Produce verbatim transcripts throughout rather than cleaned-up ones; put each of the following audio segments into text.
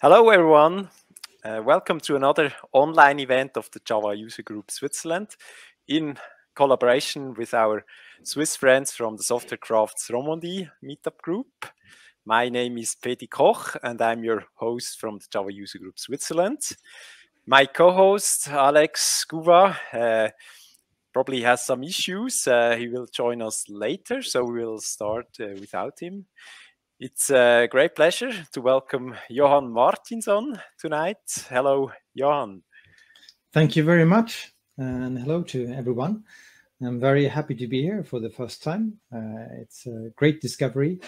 Hello everyone, uh, welcome to another online event of the Java User Group Switzerland in collaboration with our Swiss friends from the Software Crafts Romandie meetup group. My name is Petit Koch and I'm your host from the Java User Group Switzerland. My co-host Alex Skuva uh, probably has some issues. Uh, he will join us later, so we will start uh, without him. It's a great pleasure to welcome Johan Martinsson tonight. Hello, Johan. Thank you very much, and hello to everyone. I'm very happy to be here for the first time. Uh, it's a great discovery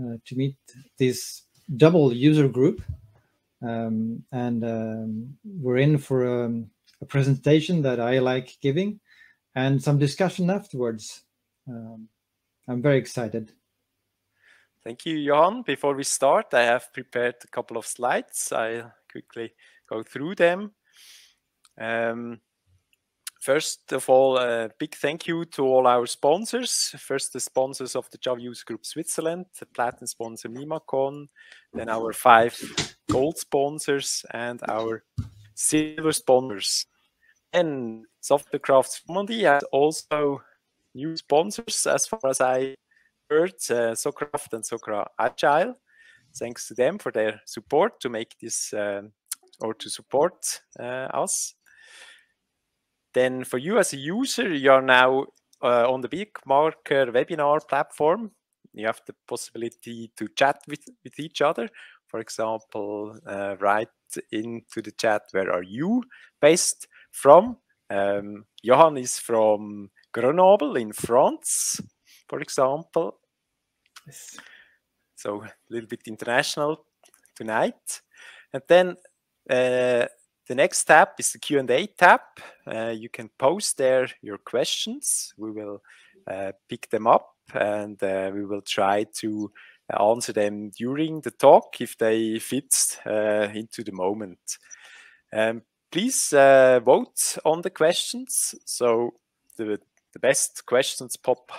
uh, to meet this double user group. Um, and um, we're in for um, a presentation that I like giving and some discussion afterwards. Um, I'm very excited. Thank you, Johan. Before we start, I have prepared a couple of slides. I'll quickly go through them. Um, first of all, a big thank you to all our sponsors. First, the sponsors of the Java User Group Switzerland, the platinum sponsor Mimacon, then our five gold sponsors and our silver sponsors. And Software Crafts Romandie has also new sponsors, as far as I heard, uh, Socraft and Socra Agile. Thanks to them for their support to make this uh, or to support uh, us. Then for you as a user, you are now uh, on the BigMarker webinar platform. You have the possibility to chat with, with each other. For example, uh, write into the chat, where are you based from? Um, Johan is from Grenoble in France, for example. Yes. So a little bit international tonight. And then uh, the next tab is the Q and A tab. Uh, you can post there your questions. We will uh, pick them up and uh, we will try to answer them during the talk if they fit uh, into the moment. Um, please uh, vote on the questions. So the, the best questions pop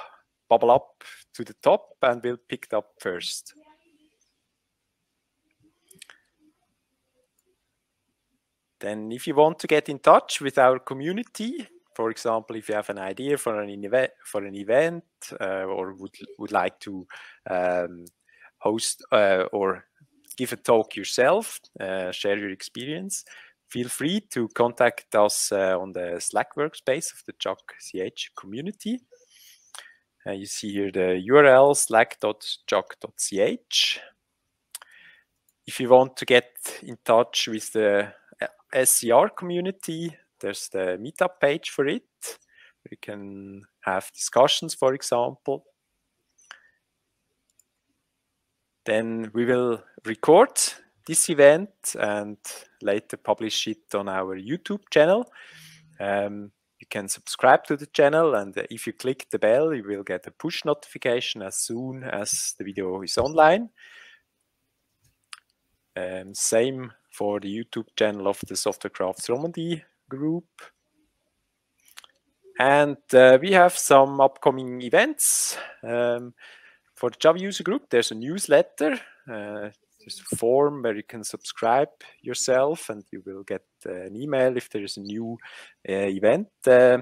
bubble up to the top and we'll pick it up first. Then if you want to get in touch with our community, for example, if you have an idea for an, ev for an event uh, or would, would like to um, host uh, or give a talk yourself, uh, share your experience, feel free to contact us uh, on the Slack workspace of the J U G dot C H community. Uh, you see here the U R L, slack dot J U G dot C H. If you want to get in touch with the S C R community, there's the meetup page for it. We can have discussions, for example. Then we will record this event and later publish it on our YouTube channel. Um, You can subscribe to the channel, and if you click the bell, you will get a push notification as soon as the video is online. Um, same for the YouTube channel of the Software Crafts Romandie group. And uh, we have some upcoming events. Um, for the Java User Group, there's a newsletter. Uh, there's a form where you can subscribe yourself and you will get uh, an email if there is a new uh, event uh,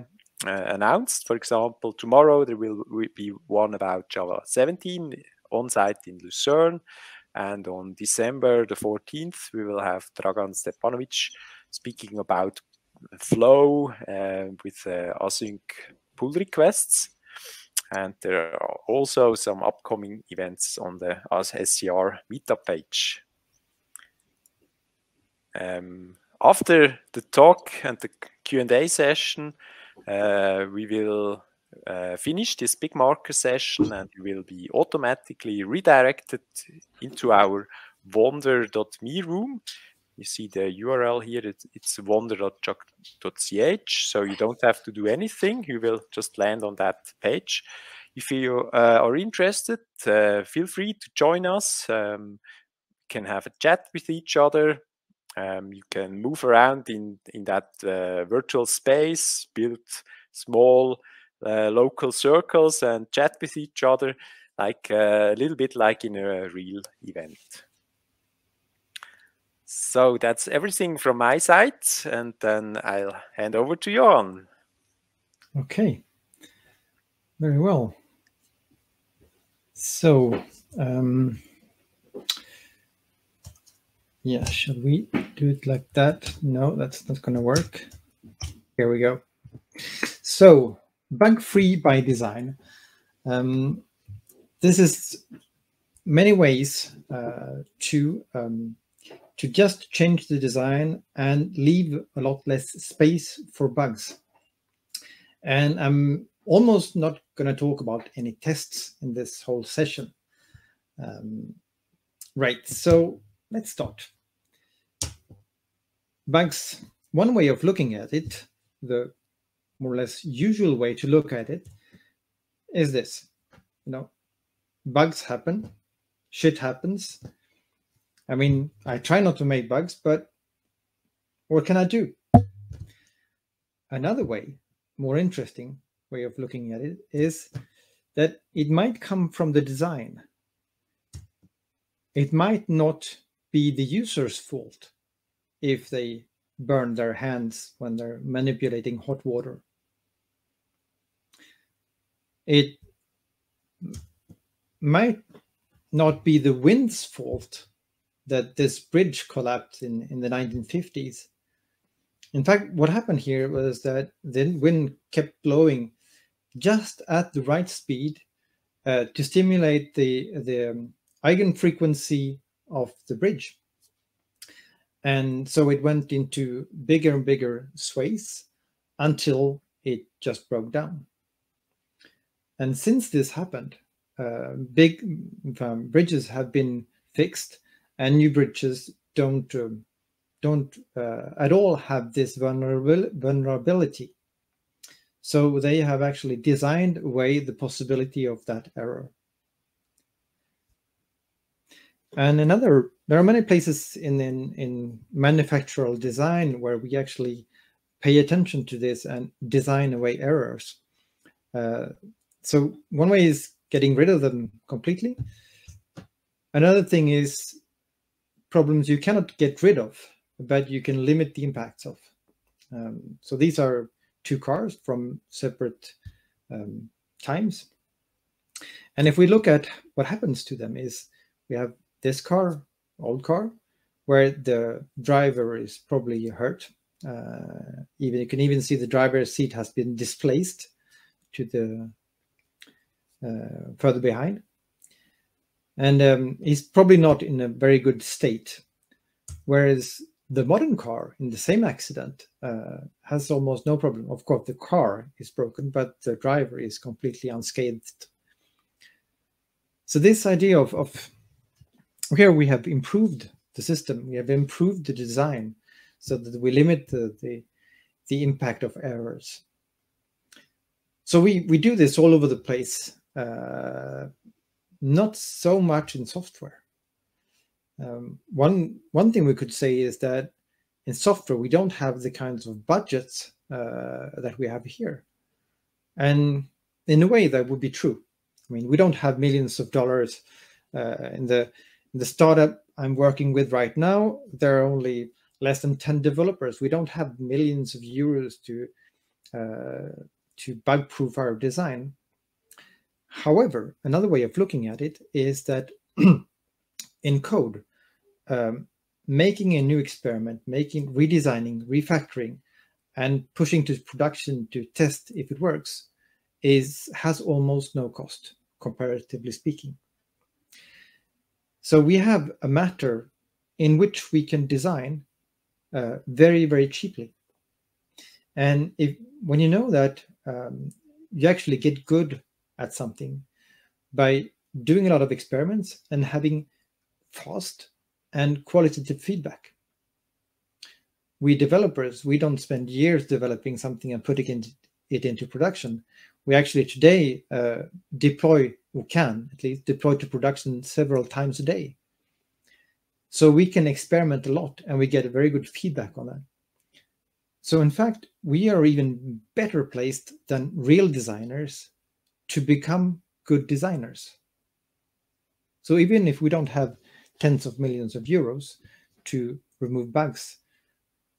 uh, announced. For example, tomorrow there will be one about Java seventeen on-site in Lucerne, and on December the fourteenth we will have Dragan Stepanovich speaking about flow uh, with uh, async pull requests. And there are also some upcoming events on the S C R meetup page. Um, after the talk and the Q and A session, uh, we will uh, finish this BigMarker session and you will be automatically redirected into our wonder dot me room. You see the U R L here, it's, it's wonder dot J U G dot C H, so you don't have to do anything. You will just land on that page. If you uh, are interested, uh, feel free to join us. Um, you can have a chat with each other. Um, you can move around in, in that uh, virtual space, build small uh, local circles and chat with each other, like uh, a little bit like in a real event. So that's everything from my side, and then I'll hand over to Johan. Okay, very well. So, um, yeah, should we do it like that? No, that's not going to work. Here we go. So, bug-free by design. Um, this is many ways uh, to um, to just change the design and leave a lot less space for bugs. And I'm almost not going to talk about any tests in this whole session. Um, right, so let's start. Bugs, one way of looking at it, the more or less usual way to look at it, is this. You know, bugs happen, shit happens. I mean, I try not to make bugs, but what can I do? Another way, more interesting way of looking at it, is that it might come from the design. It might not be the user's fault if they burn their hands when they're manipulating hot water. It might not be the wind's fault that this bridge collapsed in, in the nineteen fifties. In fact, what happened here was that the wind kept blowing just at the right speed uh, to stimulate the, the um, eigenfrequency of the bridge. And so it went into bigger and bigger sways until it just broke down. And since this happened, uh, big um, bridges have been fixed, and new bridges don't uh, don't uh, at all have this vulnerability. So they have actually designed away the possibility of that error. And another, there are many places in, in, in manufacturing design where we actually pay attention to this and design away errors. Uh, so one way is getting rid of them completely. Another thing is problems you cannot get rid of, but you can limit the impacts of. Um, so these are two cars from separate um, times. And if we look at what happens to them is we have this car, old car, where the driver is probably hurt. Uh, even you can even see the driver's seat has been displaced to the uh, further behind. And um, he's probably not in a very good state. Whereas the modern car in the same accident uh, has almost no problem. Of course, the car is broken, but the driver is completely unscathed. So this idea of, of here we have improved the system. We have improved the design so that we limit the, the, the impact of errors. So we, we do this all over the place. Uh, Not so much in software. Um, one one thing we could say is that in software we don't have the kinds of budgets uh, that we have here, and in a way that would be true. I mean, we don't have millions of dollars uh, in the in the startup I'm working with right now. There are only less than ten developers. We don't have millions of euros to uh, to bug-proof our design. However, another way of looking at it is that in code, um, making a new experiment, making, redesigning, refactoring, and pushing to production to test if it works is has almost no cost, comparatively speaking. So we have a matter in which we can design uh, very, very cheaply. And if when you know that, um, you actually get good at something by doing a lot of experiments and having fast and qualitative feedback. We developers, we don't spend years developing something and putting it into production. We actually today uh, deploy, or can at least deploy to production several times a day. So we can experiment a lot and we get very good feedback on that. So in fact, we are even better placed than real designers to become good designers. So even if we don't have tens of millions of euros to remove bugs,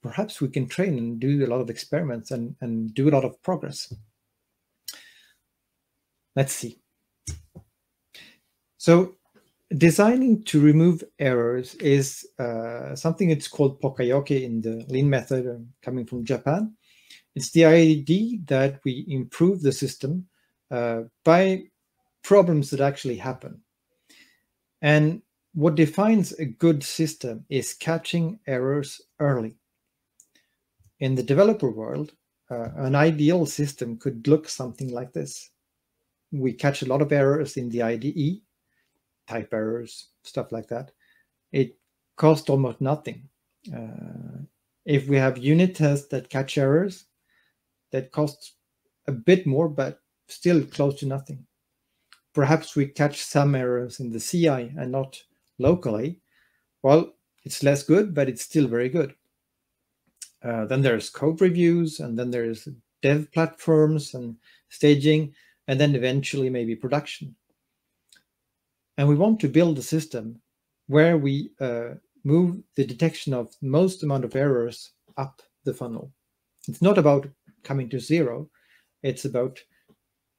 perhaps we can train and do a lot of experiments and, and do a lot of progress. Let's see. So designing to remove errors is uh, something it's called Pokayoke in the Lean method, coming from Japan. It's the idea that we improve the system uh, by problems that actually happen. And what defines a good system is catching errors early. In the developer world, uh, an ideal system could look something like this. We catch a lot of errors in the I D E, type errors, stuff like that. It costs almost nothing. Uh, if we have unit tests that catch errors, that costs a bit more, but still close to nothing. Perhaps we catch some errors in the C I and not locally. Well, it's less good, but it's still very good. Uh, then there's code reviews, and then there's dev platforms and staging, and then eventually maybe production. And we want to build a system where we uh, move the detection of most amount of errors up the funnel. It's not about coming to zero. It's about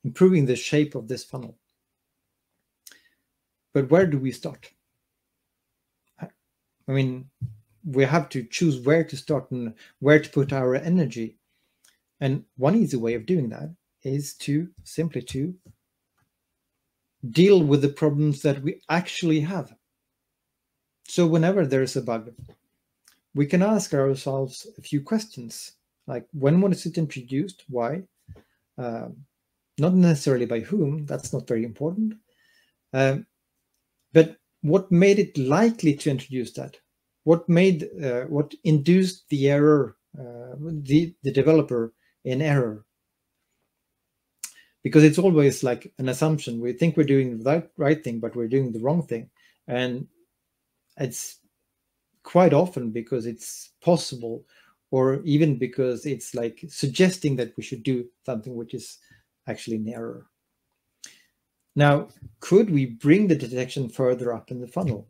improving the shape of this funnel. But where do we start? I mean, we have to choose where to start and where to put our energy. And one easy way of doing that is to simply to deal with the problems that we actually have. So whenever there is a bug, we can ask ourselves a few questions, like when was it introduced, why, uh, not necessarily by whom, that's not very important, uh, but what made it likely to introduce that? What made, uh, what induced the error, uh, the, the developer in error? Because it's always like an assumption. We think we're doing the right thing, but we're doing the wrong thing. And it's quite often because it's possible, or even because it's like suggesting that we should do something which is actually an error. Now, could we bring the detection further up in the funnel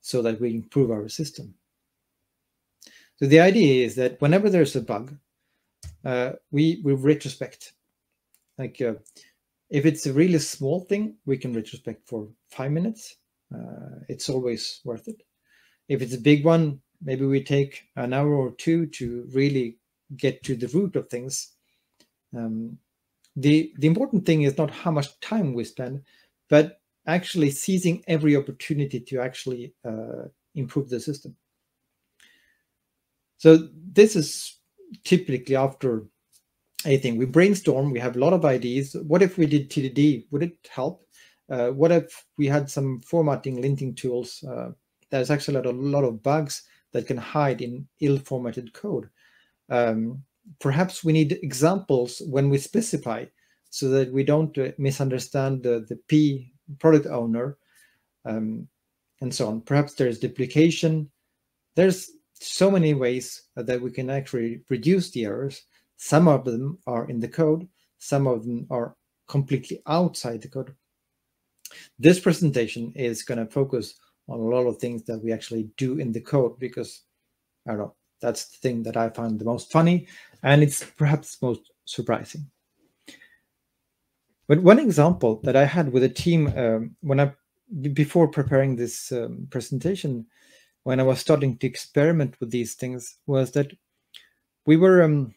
so that we improve our system? So the idea is that whenever there's a bug, uh, we will retrospect. Like uh, if it's a really small thing, we can retrospect for five minutes. Uh, it's always worth it. If it's a big one, maybe we take an hour or two to really get to the root of things. Um, the, the important thing is not how much time we spend, but actually seizing every opportunity to actually uh, improve the system. So this is typically after anything. We brainstorm, we have a lot of ideas. What if we did T D D? Would it help? Uh, what if we had some formatting, linting tools? Uh, there's actually a lot, of, a lot of bugs that can hide in ill-formatted code. Um, perhaps we need examples when we specify so that we don't uh, misunderstand the, the P product owner, um, and so on. Perhaps there's duplication. There's so many ways that we can actually reduce the errors. Some of them are in the code, some of them are completely outside the code. This presentation is going to focus on a lot of things that we actually do in the code, because, I don't know, that's the thing that I find the most funny, and it's perhaps most surprising. But one example that I had with a team um, when I, before preparing this um, presentation, when I was starting to experiment with these things, was that we were um,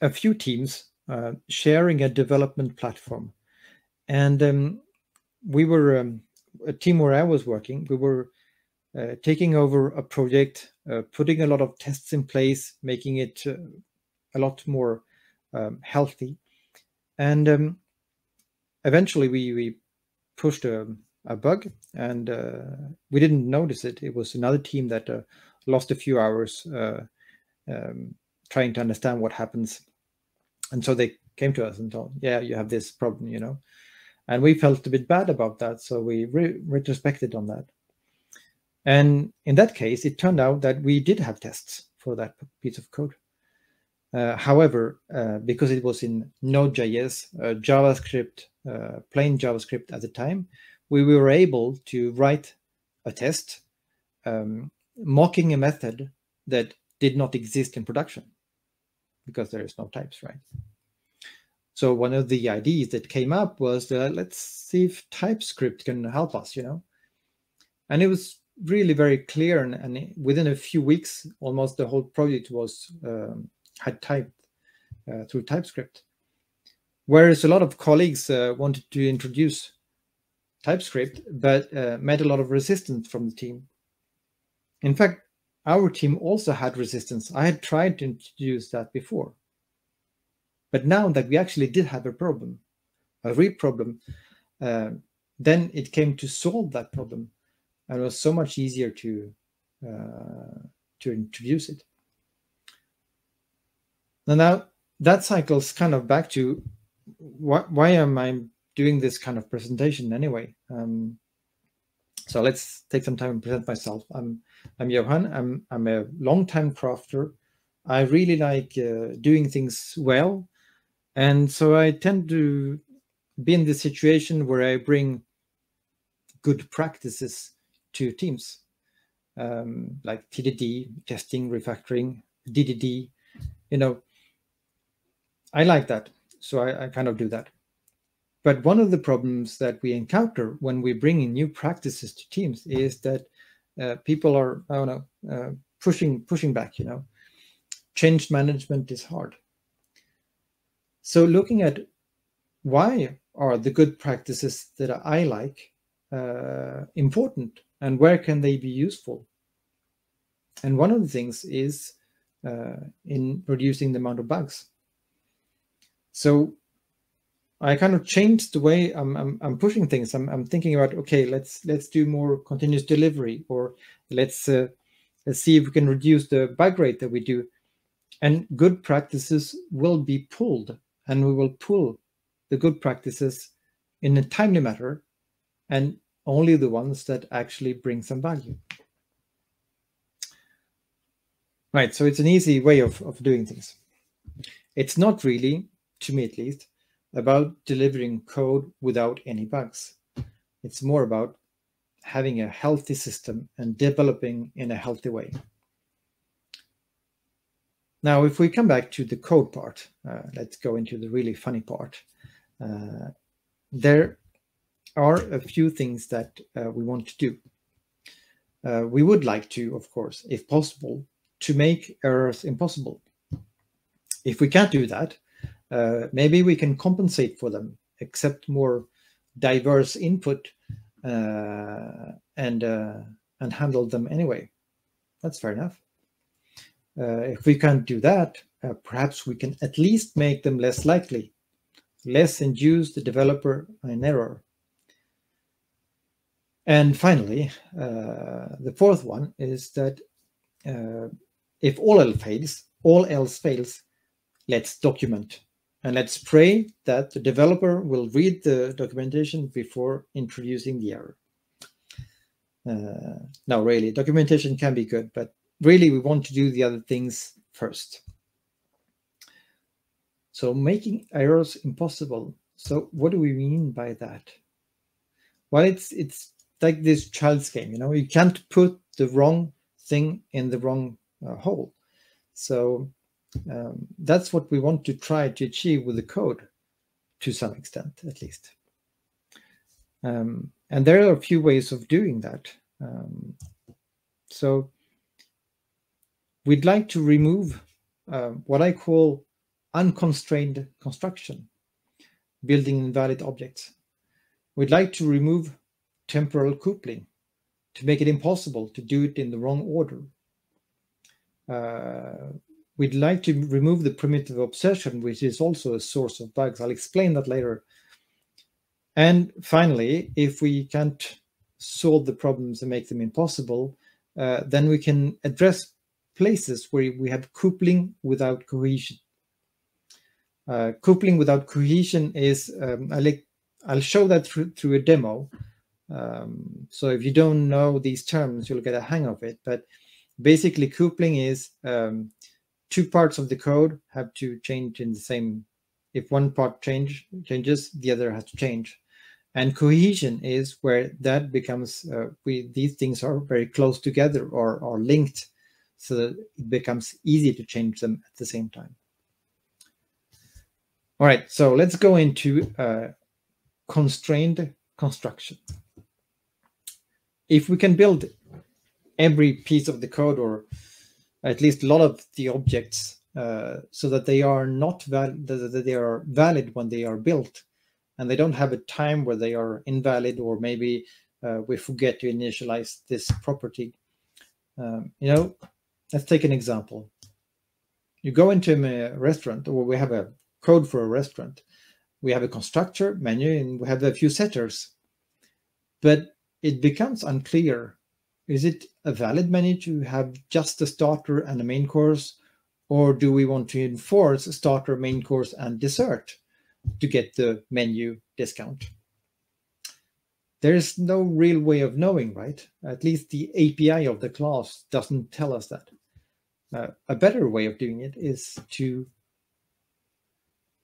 a few teams uh, sharing a development platform, and um, we were um, a team where I was working. We were uh, taking over a project, uh, putting a lot of tests in place, making it uh, a lot more um, healthy, and um, eventually we, we pushed a, a bug, and uh, we didn't notice it. It was another team that uh, lost a few hours uh, um, trying to understand what happens. And so they came to us and told, yeah, you have this problem, you know. And we felt a bit bad about that, so we re retrospected on that. And in that case, it turned out that we did have tests for that piece of code. Uh, however, uh, because it was in Node dot J S, uh, JavaScript, uh, plain JavaScript at the time, we were able to write a test um, mocking a method that did not exist in production because there is no types, right? So one of the ideas that came up was uh, let's see if TypeScript can help us, you know? And it was really very clear, and, and within a few weeks, almost the whole project was um, had typed uh, through TypeScript. Whereas a lot of colleagues uh, wanted to introduce TypeScript, but uh, met a lot of resistance from the team. In fact, our team also had resistance. I had tried to introduce that before. But now that we actually did have a problem, a real problem, uh, then it came to solve that problem, and it was so much easier to uh, to introduce it. Now, now that cycles kind of back to wh why am I doing this kind of presentation anyway? Um, so let's take some time and present myself. I'm I'm Johan. I'm I'm a long-time crafter. I really like uh, doing things well. And so I tend to be in the situation where I bring good practices to teams, um, like T D D, testing, refactoring, D D D, you know, I like that. So I, I kind of do that. But one of the problems that we encounter when we bring in new practices to teams is that uh, people are, I don't know, uh, pushing, pushing back, you know, change management is hard. So looking at why are the good practices that I like uh, important, and where can they be useful? And one of the things is uh, in reducing the amount of bugs. So I kind of changed the way I'm, I'm, I'm pushing things. I'm, I'm thinking about, okay, let's let's do more continuous delivery, or let's uh, let's see if we can reduce the bug rate that we do. And good practices will be pulled, and we will pull the good practices in a timely manner, and only the ones that actually bring some value. Right, so it's an easy way of, of doing things. It's not really, to me at least, about delivering code without any bugs. It's more about having a healthy system and developing in a healthy way. Now, if we come back to the code part, uh, let's go into the really funny part. Uh, there are a few things that uh, we want to do. Uh, we would like to, of course, if possible, to make errors impossible. If we can't do that, uh, maybe we can compensate for them, accept more diverse input uh, and, uh, and handle them anyway. That's fair enough. Uh, if we can't do that, uh, perhaps we can at least make them less likely, less induce the developer in error. And finally, uh, the fourth one is that uh, if all else fails, all else fails, let's document, and let's pray that the developer will read the documentation before introducing the error. Uh, now, really, documentation can be good, but really, we want to do the other things first. So making errors impossible. So what do we mean by that? Well, it's it's like this child's game, you know, you can't put the wrong thing in the wrong uh, hole. So um, that's what we want to try to achieve with the code, to some extent, at least. Um, and there are a few ways of doing that. Um, so we'd like to remove uh, what I call unconstrained construction, building invalid objects. We'd like to remove temporal coupling to make it impossible to do it in the wrong order. Uh, we'd like to remove the primitive obsession, which is also a source of bugs. I'll explain that later. And finally, if we can't solve the problems and make them impossible, uh, then we can address places where we have coupling without cohesion. Uh, coupling without cohesion is, um, I'll, I'll show that through, through a demo. Um, so if you don't know these terms, you'll get a hang of it. But basically, coupling is um, two parts of the code have to change in the same. If one part change, changes, the other has to change. And cohesion is where that becomes, uh, we, these things are very close together or are linked, so that it becomes easy to change them at the same time. All right, so let's go into uh, constrained construction. If we can build every piece of the code, or at least a lot of the objects, uh, so that they are not valid, that they are valid when they are built, and they don't have a time where they are invalid, or maybe uh, we forget to initialize this property. Um, you know, let's take an example. You go into a restaurant, or we have a code for a restaurant. We have a constructor menu, and we have a few setters. But it becomes unclear. Is it a valid menu to have just a starter and a main course? Or do we want to enforce a starter, main course, and dessert to get the menu discount? There is no real way of knowing, right? At least the A P I of the class doesn't tell us that. Uh, a better way of doing it is to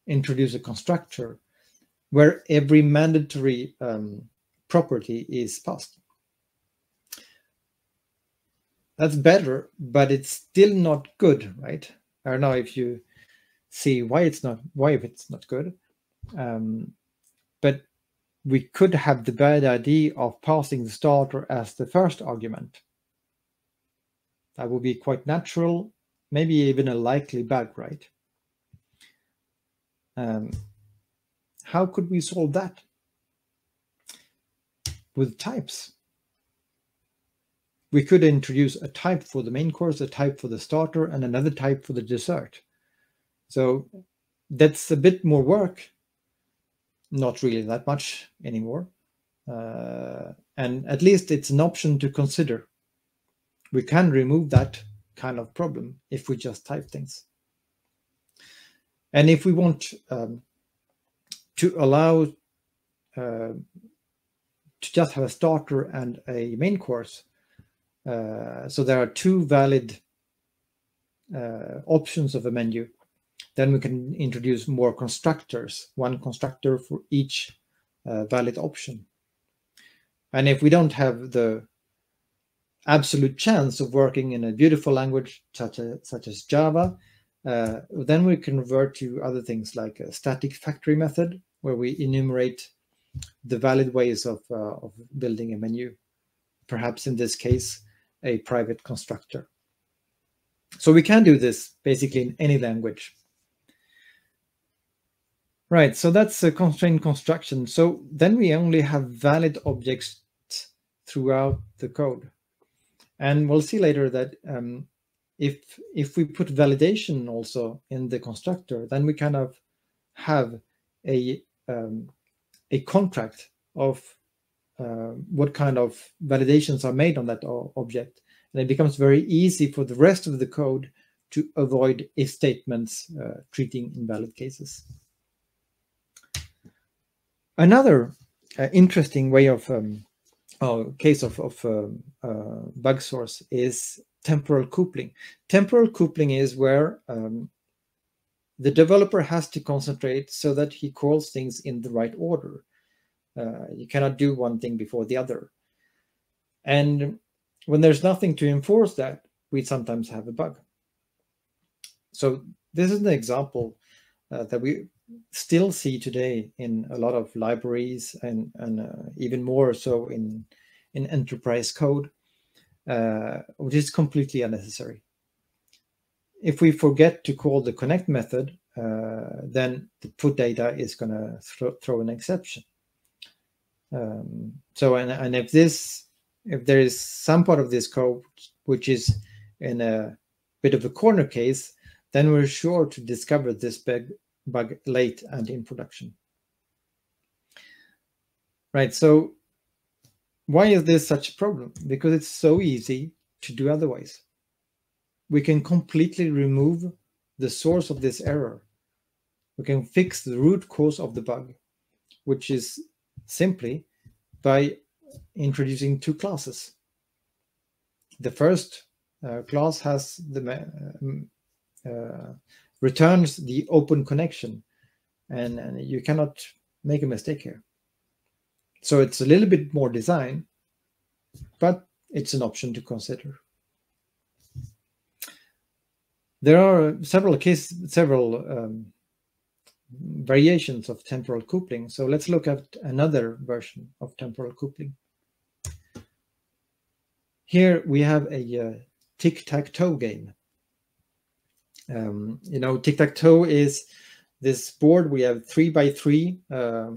introduce a constructor where every mandatory um, property is passed. That's better, but it's still not good, right? I don't know if you see why it's not why it's not good. Um, but we could have the bad idea of passing the starter as the first argument. That would be quite natural, maybe even a likely bug, right? Um, how could we solve that? With types. We could introduce a type for the main course, a type for the starter, and another type for the dessert. So that's a bit more work. Not really that much anymore, uh, and at least it's an option to consider. We can remove that kind of problem if we just type things. And if we want um, to allow uh, to just have a starter and a main course, uh, so there are two valid uh, options of a menu, then we can introduce more constructors, one constructor for each uh, valid option. And if we don't have the absolute chance of working in a beautiful language such as, such as Java, uh, then we can revert to other things like a static factory method, where we enumerate the valid ways of, uh, of building a menu, perhaps in this case, a private constructor. So we can do this basically in any language. Right, so that's a constrained construction. So then we only have valid objects throughout the code. And we'll see later that um, if, if we put validation also in the constructor, then we kind of have a, um, a contract of uh, what kind of validations are made on that object. And it becomes very easy for the rest of the code to avoid if statements uh, treating invalid cases. Another uh, interesting way of um, oh, case of, of um, uh, bug source is temporal coupling. Temporal coupling is where um, the developer has to concentrate so that he calls things in the right order. Uh, you cannot do one thing before the other. And when there's nothing to enforce that, we sometimes have a bug. So this is an example uh, that we still see today in a lot of libraries, and, and uh, even more so in, in enterprise code, uh, which is completely unnecessary. If we forget to call the connect method, uh, then the put data is going to th throw an exception. Um, so, and, and if this, if there is some part of this code which is in a bit of a corner case, then we're sure to discover this bug bug late and in production. Right, so why is this such a problem? Because it's so easy to do otherwise. We can completely remove the source of this error. We can fix the root cause of the bug, which is simply by introducing two classes. The first uh, class has the uh, uh, returns the open connection, and, and you cannot make a mistake here. So it's a little bit more design, but it's an option to consider. There are several case, several um, variations of temporal coupling. So let's look at another version of temporal coupling. Here we have a uh, tic-tac-toe game. Um, you know, tic-tac-toe is this board. We have three by three uh,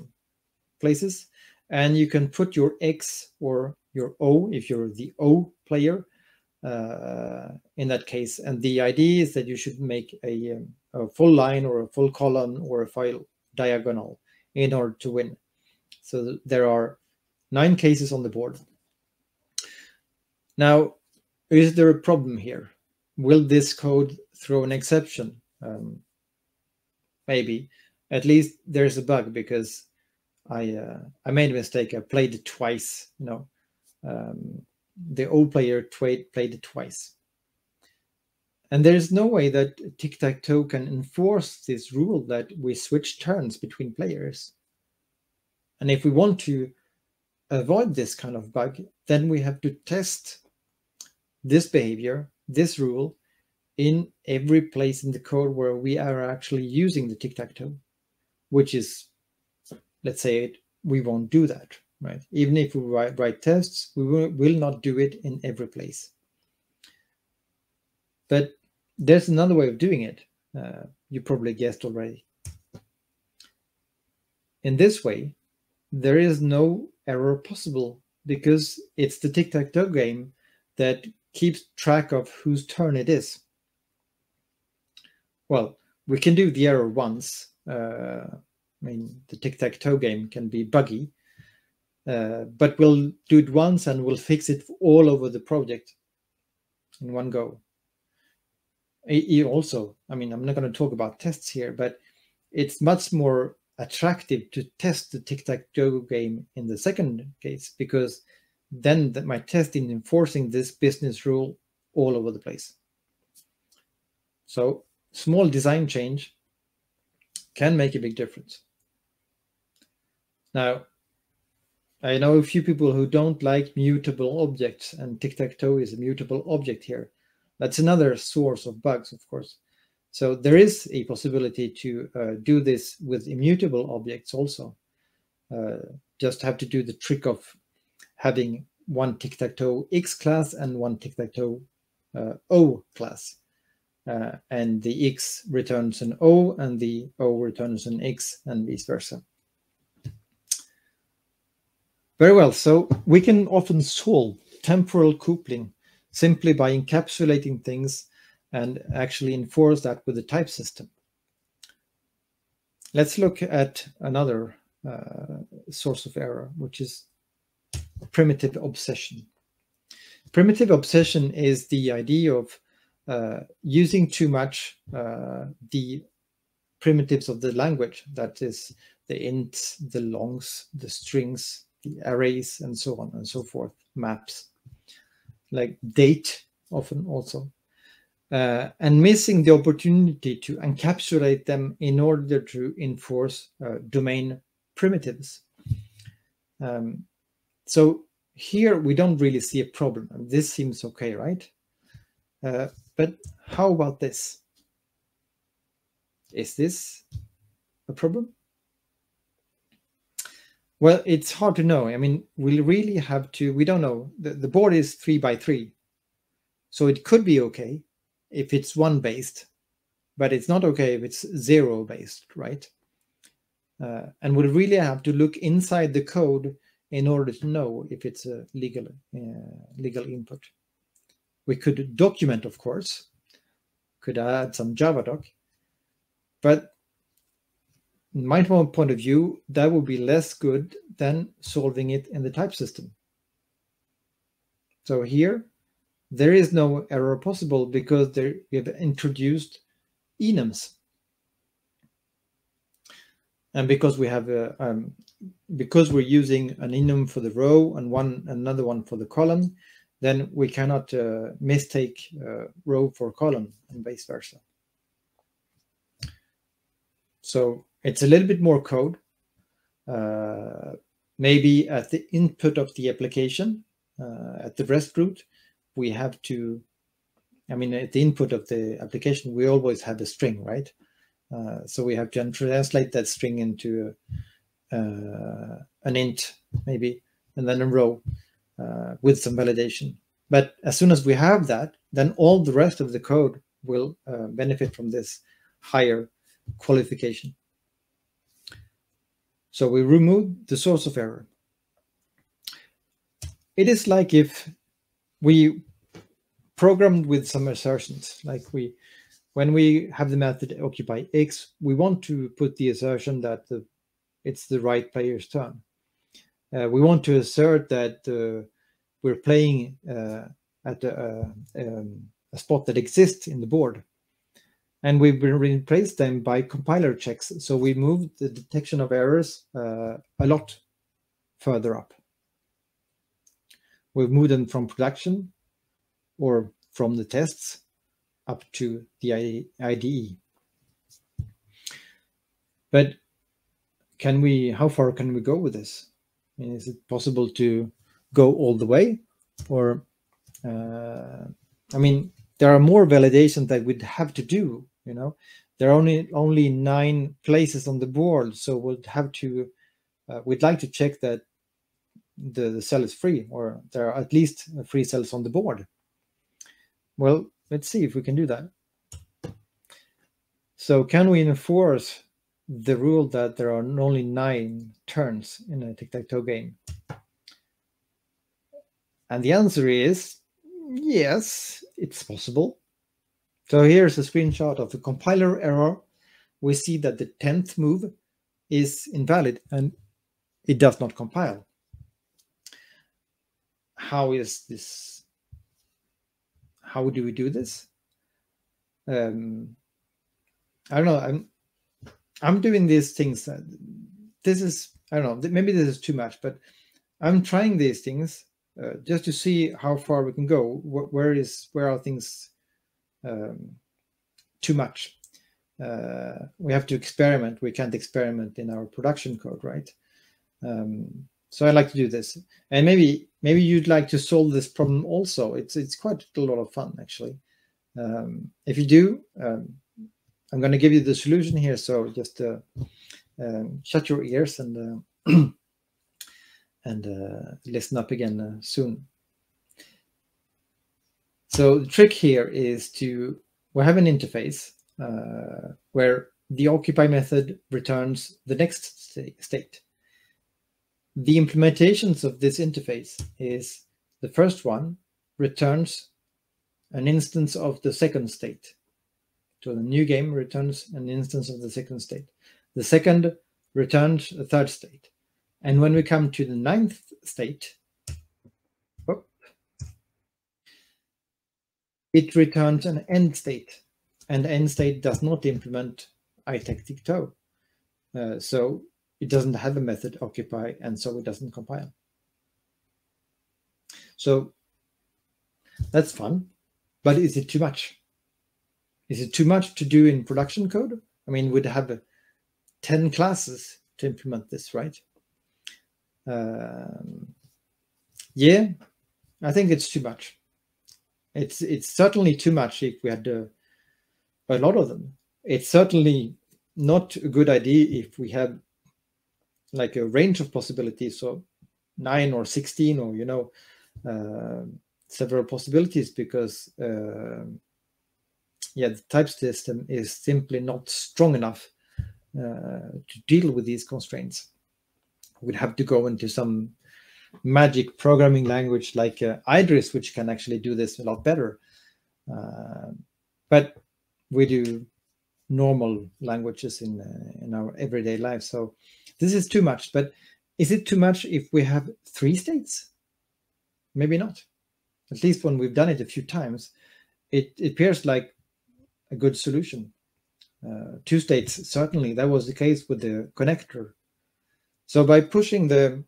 places, and you can put your X or your O, if you're the O player, uh, in that case. And the idea is that you should make a, a full line or a full column or a file diagonal in order to win. So there are nine cases on the board. Now, is there a problem here? Will this code throw an exception? Um, maybe. At least there's a bug, because I uh, I made a mistake. I played it twice. You know, um, the old player played played it twice. And there's no way that tic-tac-toe can enforce this rule that we switch turns between players. And if we want to avoid this kind of bug, then we have to test this behavior, this rule, in every place in the code where we are actually using the tic-tac-toe, which is, let's say, it, we won't do that, right? Even if we write, write tests, we will, will not do it in every place. But there's another way of doing it. Uh, you probably guessed already. In this way, there is no error possible, because it's the tic-tac-toe game that keeps track of whose turn it is. Well, we can do the error once. Uh, I mean, the tic-tac-toe game can be buggy, uh, but we'll do it once and we'll fix it all over the project in one go. It also, I mean, I'm not going to talk about tests here, but it's much more attractive to test the tic-tac-toe game in the second case, because then that my test is enforcing this business rule all over the place. So small design change can make a big difference. Now, I know a few people who don't like mutable objects, and tic-tac-toe is a mutable object here. That's another source of bugs, of course. So there is a possibility to uh, do this with immutable objects also. Uh, just have to do the trick of having one tic-tac-toe X class and one tic-tac-toe uh, O class. Uh, and the X returns an O, and the O returns an X, and vice versa. Very well, so we can often solve temporal coupling simply by encapsulating things and actually enforce that with the type system. Let's look at another uh, source of error, which is primitive obsession. Primitive obsession is the idea of Uh, using too much uh, the primitives of the language, that is the ints, the longs, the strings, the arrays, and so on and so forth, maps, like date often also, uh, and missing the opportunity to encapsulate them in order to enforce uh, domain primitives. Um, so here we don't really see a problem. This seems okay, right? Uh, But how about this? Is this a problem? Well, it's hard to know. I mean, we really have to, we don't know. The, the board is three by three. So it could be okay if it's one based, but it's not okay if it's zero based, right? Uh, and we'll really have to look inside the code in order to know if it's a legal, uh, legal input. We could document, of course, could add some Javadoc, but in my point of view, that would be less good than solving it in the type system. So here, there is no error possible because there, we have introduced enums. And because we have, a, um, because we're using an enum for the row and one another one for the column, then we cannot uh, mistake uh, row for column and vice versa. So it's a little bit more code, uh, maybe at the input of the application, uh, at the REST route, we have to, I mean, at the input of the application, we always have a string, right? Uh, so we have to translate that string into uh, an int, maybe, and then a row uh, with some validation. But as soon as we have that, then all the rest of the code will uh, benefit from this higher qualification. So we remove the source of error. It is like if we programmed with some assertions, like we, when we have the method occupy X, we want to put the assertion that the, it's the right player's turn. Uh, we want to assert that uh, we're playing uh, at a, a, um, a spot that exists in the board. And we've replaced them by compiler checks. So we moved the detection of errors uh, a lot further up. We've moved them from production or from the tests up to the I D E. But can we, how far can we go with this? I mean, is it possible to go all the way? Or, uh, I mean, there are more validations that we'd have to do. You know, there are only only nine places on the board, so we'd have to. Uh, we'd like to check that the, the cell is free, or there are at least three cells on the board. Well, let's see if we can do that. So, can we enforce the rule that there are only nine turns in a tic-tac-toe game? And the answer is yes, it's possible. So here's a screenshot of the compiler error. We see that the tenth move is invalid and it does not compile. How is this? How do we do this? Um, I don't know. I'm I'm doing these things. That, this is I don't know. Maybe this is too much, but I'm trying these things. Uh, just to see how far we can go. Wh where is where are things um, too much? Uh, we have to experiment. We can't experiment in our production code, right? Um, so I like to do this, and maybe maybe you'd like to solve this problem also. It's it's quite a lot of fun actually. Um, if you do, um, I'm going to give you the solution here. So just uh, um, shut your ears and. Uh, and uh, listen up again uh, soon. So the trick here is to, we have an interface uh, where the occupy method returns the next st state. The implementations of this interface is the first one returns an instance of the second state. So the new game returns an instance of the second state. The second returns a third state. And when we come to the ninth state, whoop, it returns an end state, and end state does not implement I-tac-tic-toe. Uh, so it doesn't have a method occupy, and so it doesn't compile. So that's fun, but is it too much? Is it too much to do in production code? I mean, we'd have ten classes to implement this, right? Um, yeah, I think it's too much. It's it's certainly too much if we had uh, a lot of them. It's certainly not a good idea if we have like a range of possibilities, so nine or sixteen or you know uh, several possibilities, because uh, yeah, the type system is simply not strong enough uh, to deal with these constraints. We'd have to go into some magic programming language like uh, Idris, which can actually do this a lot better. Uh, but we do normal languages in uh, in our everyday life, so this is too much. But is it too much if we have three states? Maybe not. At least when we've done it a few times, it, it appears like a good solution. Uh, two states, certainly. That was the case with the connector. So by pushing the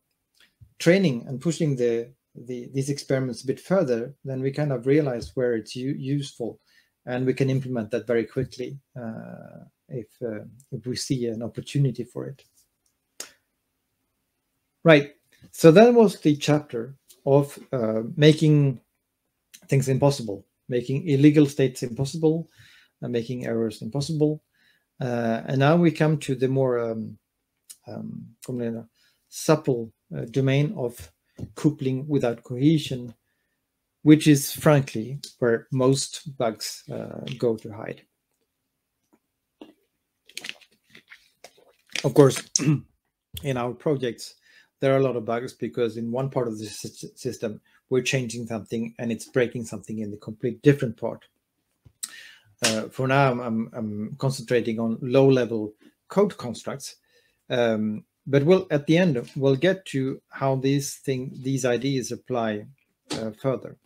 training and pushing the, the these experiments a bit further, then we kind of realize where it's useful, and we can implement that very quickly uh, if, uh, if we see an opportunity for it. Right. So that was the chapter of uh, making things impossible, making illegal states impossible, uh, making errors impossible. Uh, and now we come to the more um, um, the supple uh, domain of coupling without cohesion, which is frankly where most bugs uh, go to hide. Of course, in our projects, there are a lot of bugs because in one part of the system, we're changing something and it's breaking something in the complete different part. Uh, for now, I'm, I'm concentrating on low-level code constructs. Um, but we'll, at the end, we'll get to how these, thing, these ideas apply uh, further.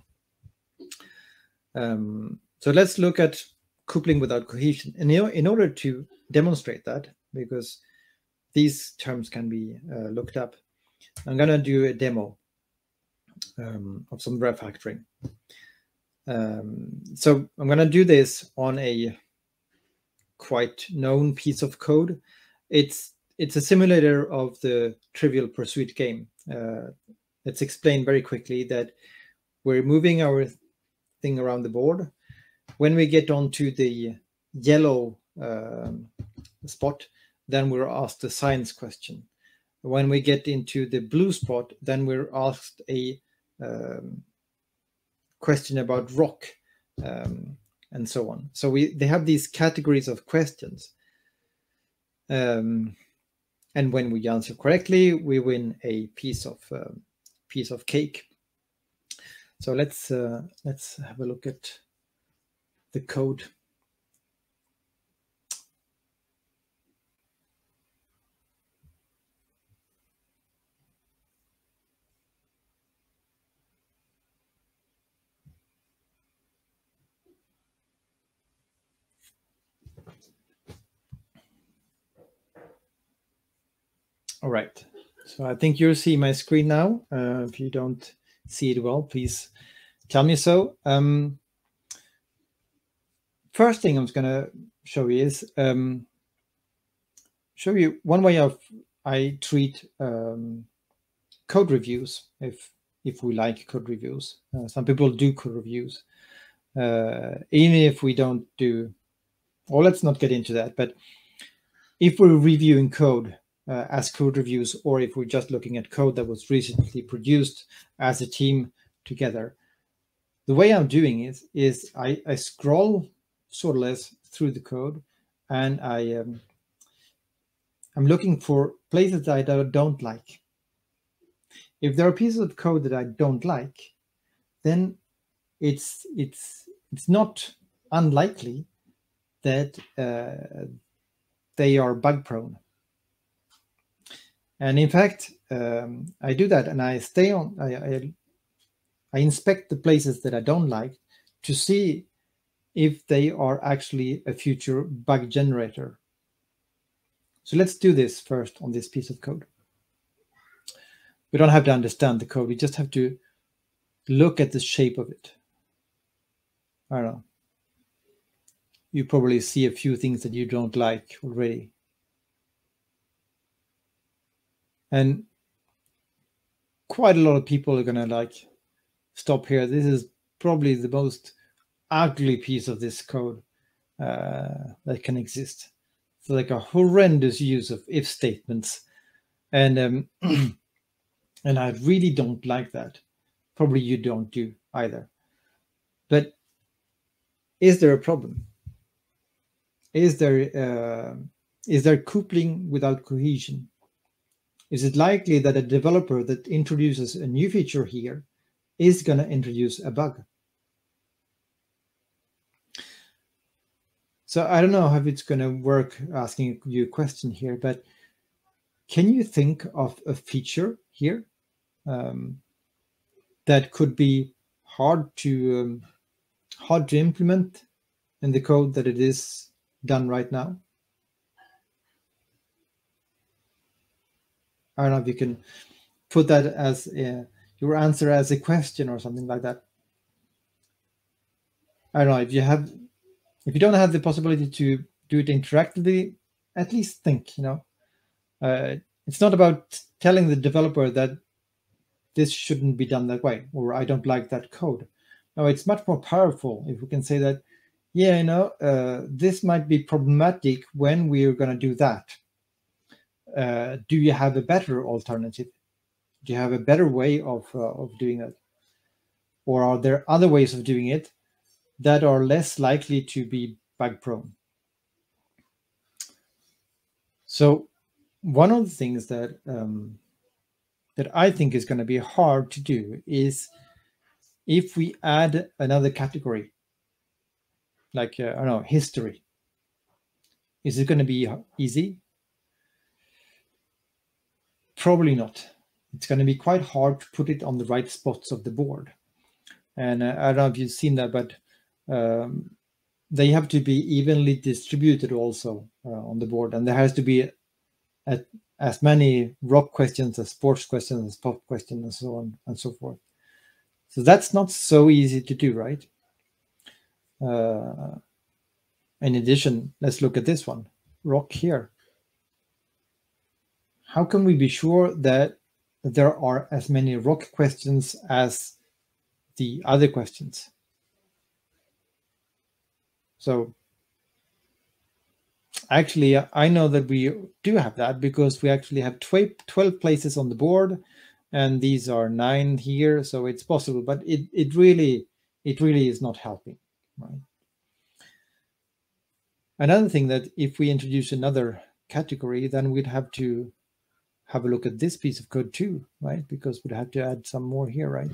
Um, so let's look at coupling without cohesion. And in order to demonstrate that, because these terms can be uh, looked up, I'm going to do a demo um, of some refactoring. Um, so I'm going to do this on a quite known piece of code. It's it's a simulator of the Trivial Pursuit game. Uh, let's explain very quickly that we're moving our thing around the board. When we get onto the yellow uh, spot, then we're asked a science question. When we get into the blue spot, then we're asked a um, question about rock, um, and so on. So we they have these categories of questions. Um, and when we answer correctly, we win a piece of uh, piece of cake. So let's uh, let's have a look at the code. All right, so I think you'll see my screen now. Uh, if you don't see it well, please tell me so. Um, first thing I'm going to show you is um, show you one way of I treat um, code reviews, if if we like code reviews. Uh, some people do code reviews, uh, even if we don't do. Well, let's not get into that. But if we're reviewing code Uh, as code reviews, or if we're just looking at code that was recently produced as a team together. The way I'm doing it is I, I scroll sort of less through the code, and I, um, I'm looking for places that I don't like. If there are pieces of code that I don't like, then it's, it's, it's not unlikely that uh, they are bug prone. And in fact, um, I do that, and I stay on. I, I, I inspect the places that I don't like to see if they are actually a future bug generator. So let's do this first on this piece of code. We don't have to understand the code. We just have to look at the shape of it. I don't know. You probably see a few things that you don't like already. And quite a lot of people are going to like stop here. This is probably the most ugly piece of this code uh, that can exist. It's like a horrendous use of if statements. And, um, and I really don't like that. Probably you don't do either. But is there a problem? Is there, uh, is there coupling without cohesion? Is it likely that a developer that introduces a new feature here is going to introduce a bug? So I don't know how it's going to work asking you a question here, but can you think of a feature here um, that could be hard to um, hard to implement in the code that it is done right now? I don't know if you can put that as a, your answer as a question or something like that. I don't know if you have, if you don't have the possibility to do it interactively, at least think. You know, uh, it's not about telling the developer that this shouldn't be done that way, or I don't like that code. Now, it's much more powerful if we can say that, yeah, you know, uh, this might be problematic when we are going to do that. Uh, do you have a better alternative? Do you have a better way of, uh, of doing that? Or are there other ways of doing it that are less likely to be bug prone? So one of the things that um, that I think is going to be hard to do is if we add another category, like, uh, I don't know, history. Is it going to be easy? Probably not. It's going to be quite hard to put it on the right spots of the board. And uh, I don't know if you've seen that, but um, they have to be evenly distributed also uh, on the board. And there has to be a, as many rock questions as sports questions, as pop questions, and so on and so forth. So that's not so easy to do, right? Uh, in addition, let's look at this one, rock here. How can we be sure that there are as many rock questions as the other questions? So actually, I know that we do have that because we actually have twelve places on the board, and these are nine here, so it's possible, but it, it really it really is not helping, right? Another thing that if we introduce another category, then we'd have to have a look at this piece of code too, right? Because we'd have to add some more here, right?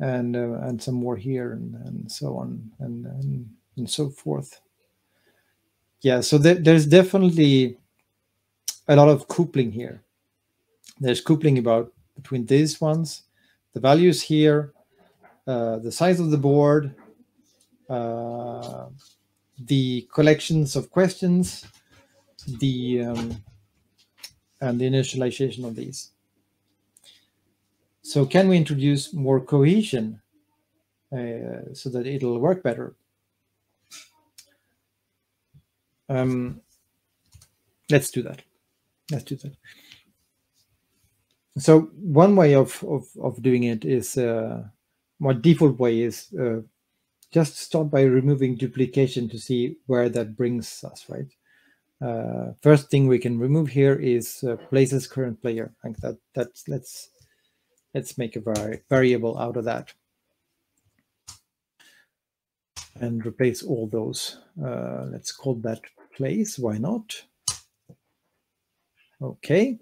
And uh, and some more here, and, and so on, and, and and so forth. Yeah, so there, there's definitely a lot of coupling here. There's coupling about between these ones, the values here, uh, the size of the board, uh, the collections of questions, the um, and the initialization of these. So can we introduce more cohesion uh, so that it'll work better? Um, let's do that. Let's do that. So one way of, of, of doing it is, uh, my default way is uh, just start by removing duplication to see where that brings us, right? Uh, first thing we can remove here is uh, places current player. Like that, that's, let's, Let's make a vari variable out of that and replace all those. Uh, let's call that place. Why not? Okay.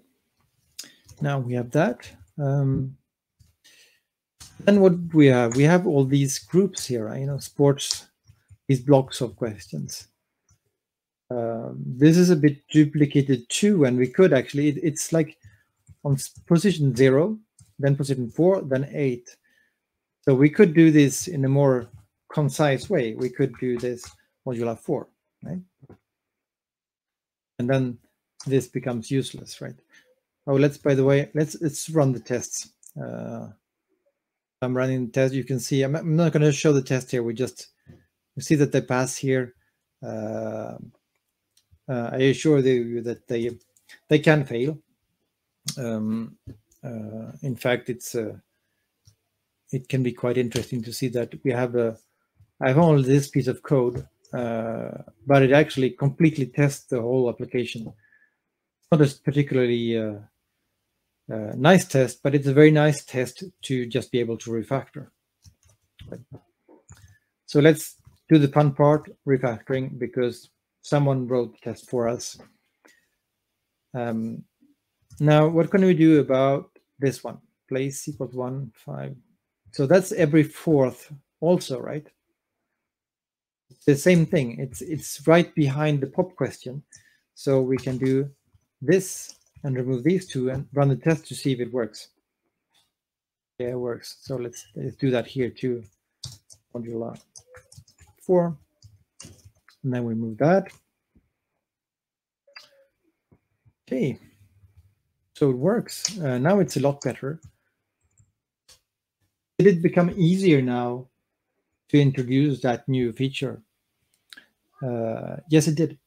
Now we have that. Um, and what we have, we have all these groups here. You know, sports, these blocks of questions. Um, this is a bit duplicated too, and we could actually. It, it's like on position zero. Then position four, then eight. So we could do this in a more concise way. We could do this modular four, right? And then this becomes useless, right? Oh, let's, by the way, let's let's run the tests. Uh, I'm running the test. You can see I'm, I'm not going to show the test here. We just you see that they pass here. Uh, uh, I assure you that they they can fail. Um, Uh, in fact, it's uh, it can be quite interesting to see that we have a. I have only this piece of code, uh, but it actually completely tests the whole application. It's not a particularly uh, uh, nice test, but it's a very nice test to just be able to refactor. Right. So let's do the fun part, refactoring, because someone wrote the test for us. Um, now, what can we do about this one? Place equals one, five. So that's every fourth also, right? The same thing. It's it's right behind the pop question. So we can do this and remove these two and run the test to see if it works. Yeah, it works. So let's, let's do that here too. Modular four. And then we move that. Okay. So it works. Uh, now it's a lot better. Did it become easier now to introduce that new feature? Uh, yes, it did.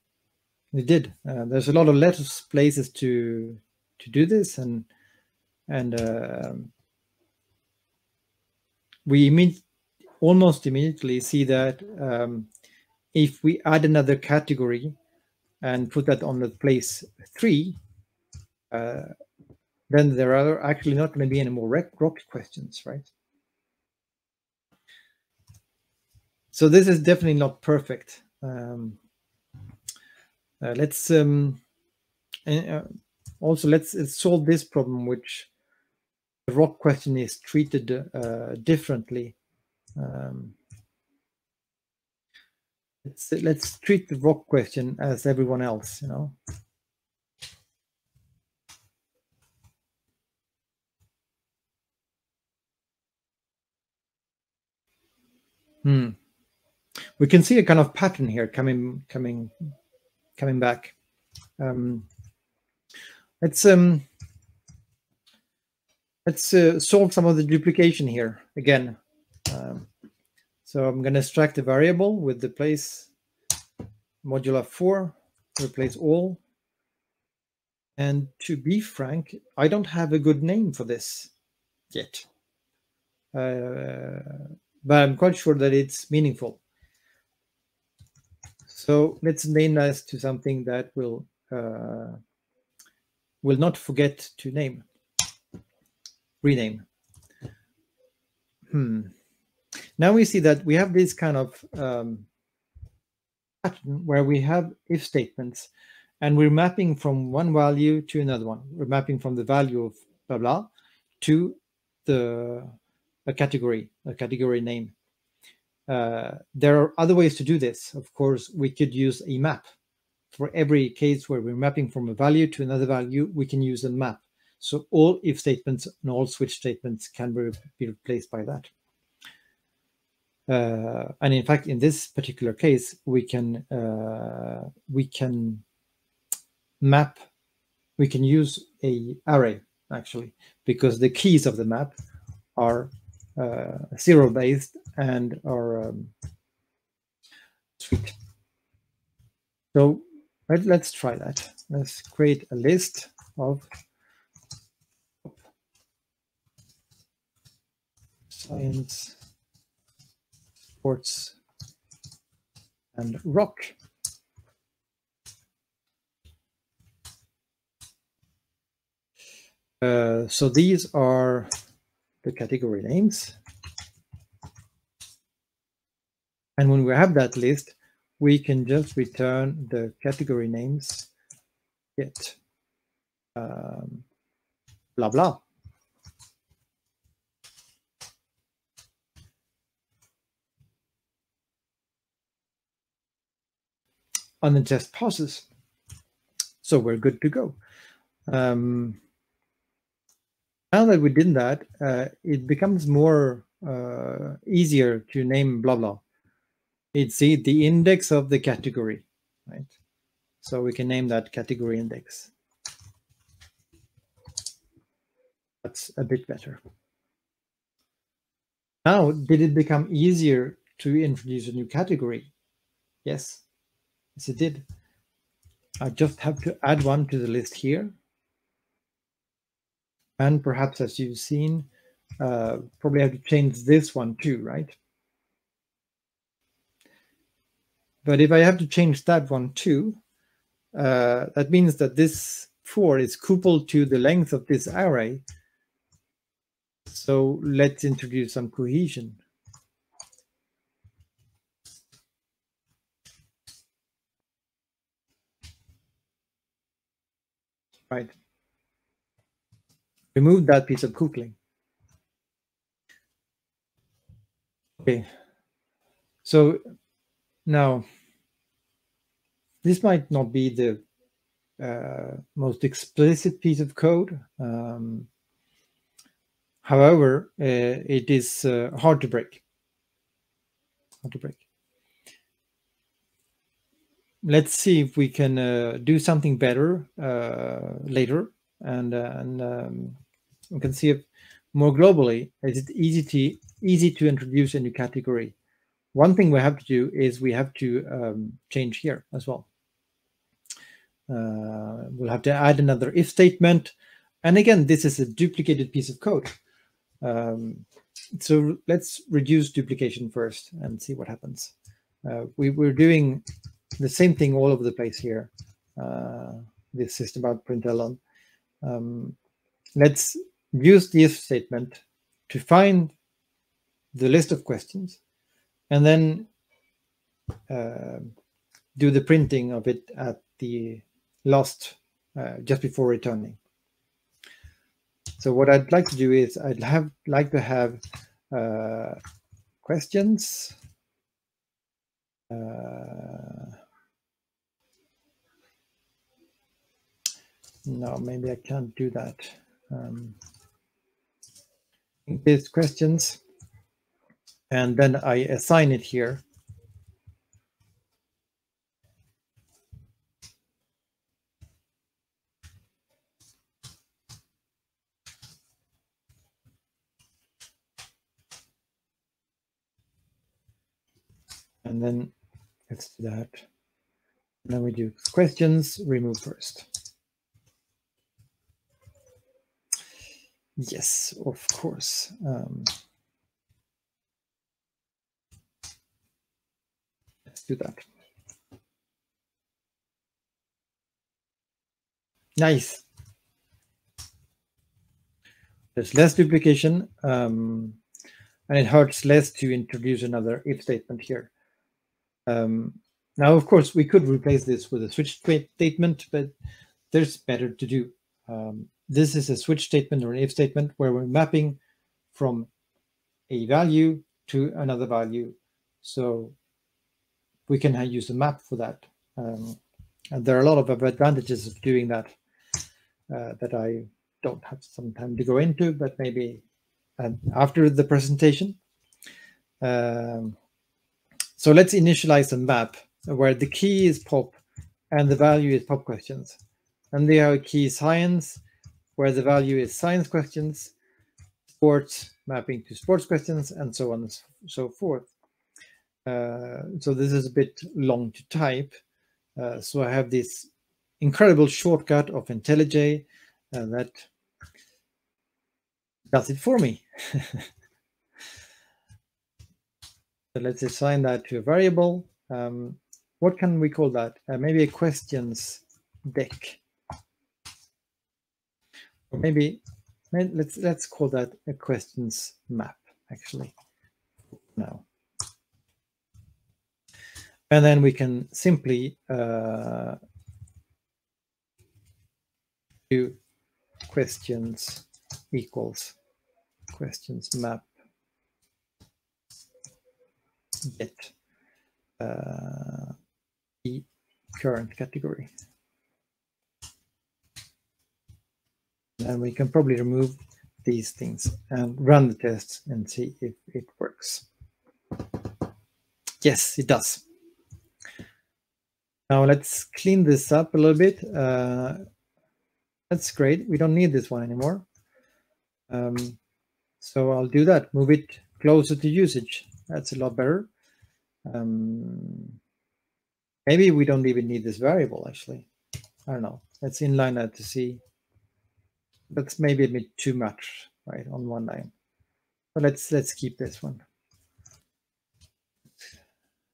It did. Uh, there's a lot of less places to to do this, and and uh, we imme- almost immediately see that um, if we add another category and put that on the place three, uh, then there are actually not going to be any more rocket questions, right? So this is definitely not perfect. Um, uh, let's um, uh, also let's solve this problem, which the rock question is treated uh, differently. Um, let's let's treat the rock question as everyone else, you know. Hmm. We can see a kind of pattern here coming, coming, coming back. Um, let's um, let's uh, solve some of the duplication here again. Um, so I'm going to extract a variable with the place modular four, replace all. And to be frank, I don't have a good name for this yet, uh, but I'm quite sure that it's meaningful. So let's name this to something that will uh, will not forget to name. Rename. Hmm. Now we see that we have this kind of um, pattern where we have if statements, and we're mapping from one value to another one. We're mapping from the value of blah blah to the a category, a category name. Uh, there are other ways to do this. Of course, we could use a map. For every case where we're mapping from a value to another value, we can use a map. So all if statements and all switch statements can be replaced by that. Uh, and in fact, in this particular case, we can uh, we can map. We can use a array actually, because the keys of the map are uh, zero based and our um, suite. So let, let's try that. Let's create a list of science, sports, and rock. Uh, so these are the category names. And when we have that list, we can just return the category names get um, blah blah. And the test passes, so we're good to go. Um, now that we did that, uh, it becomes more uh, easier to name blah blah. It's the index of the category, right? So we can name that category index. That's a bit better. Now, did it become easier to introduce a new category? Yes, yes it did. I just have to add one to the list here. And perhaps, as you've seen, uh, probably have to change this one too, right? But if I have to change that one too, uh, that means that this four is coupled to the length of this array. So let's introduce some cohesion. Right. Remove that piece of coupling. Okay. So now, this might not be the uh, most explicit piece of code. Um, however, uh, it is uh, hard to break. Hard to break. Let's see if we can uh, do something better uh, later, and, uh, and um, we can see if more globally is it easy to easy to introduce a new category. One thing we have to do is we have to um, change here as well. Uh, we'll have to add another if statement, And again, this is a duplicated piece of code. Um, so let's reduce duplication first and see what happens. Uh, we were doing the same thing all over the place here. Uh, this system out println. Um, let's use the if statement to find the list of questions, and then uh, do the printing of it at the last, uh, just before returning. So what I'd like to do is I'd have like to have uh, questions. Uh, no, maybe I can't do that. Um, these questions, and then I assign it here. And then let's do that. And then we do questions, remove first. Yes, of course. Um, let's do that. Nice. There's less duplication, um, and it hurts less to introduce another if statement here. Um, now, of course, we could replace this with a switch statement, but there's better to do. Um, this is a switch statement or an if statement where we're mapping from a value to another value. So we can use a map for that. Um, and there are a lot of advantages of doing that uh, that I don't have some time to go into, but maybe after the presentation. Um, So let's initialize a map where the key is pop and the value is pop questions. And the other key is science, where the value is science questions, sports mapping to sports questions, and so on and so forth. Uh, so this is a bit long to type. Uh, so I have this incredible shortcut of IntelliJ uh, that does it for me. So let's assign that to a variable. Um, what can we call that? Uh, maybe a questions deck, or maybe let's let's call that a questions map actually now. And then we can simply uh, do questions equals questions map. Get uh, the current category, and we can probably remove these things and run the tests and see if it works. Yes, it does. Now let's clean this up a little bit. Uh, that's great. We don't need this one anymore. Um, so I'll do that. Move it closer to usage. That's a lot better. Um, maybe we don't even need this variable, actually. I don't know. Let's inline that to see. That's maybe a bit too much, right, on one line. But let's let's keep this one.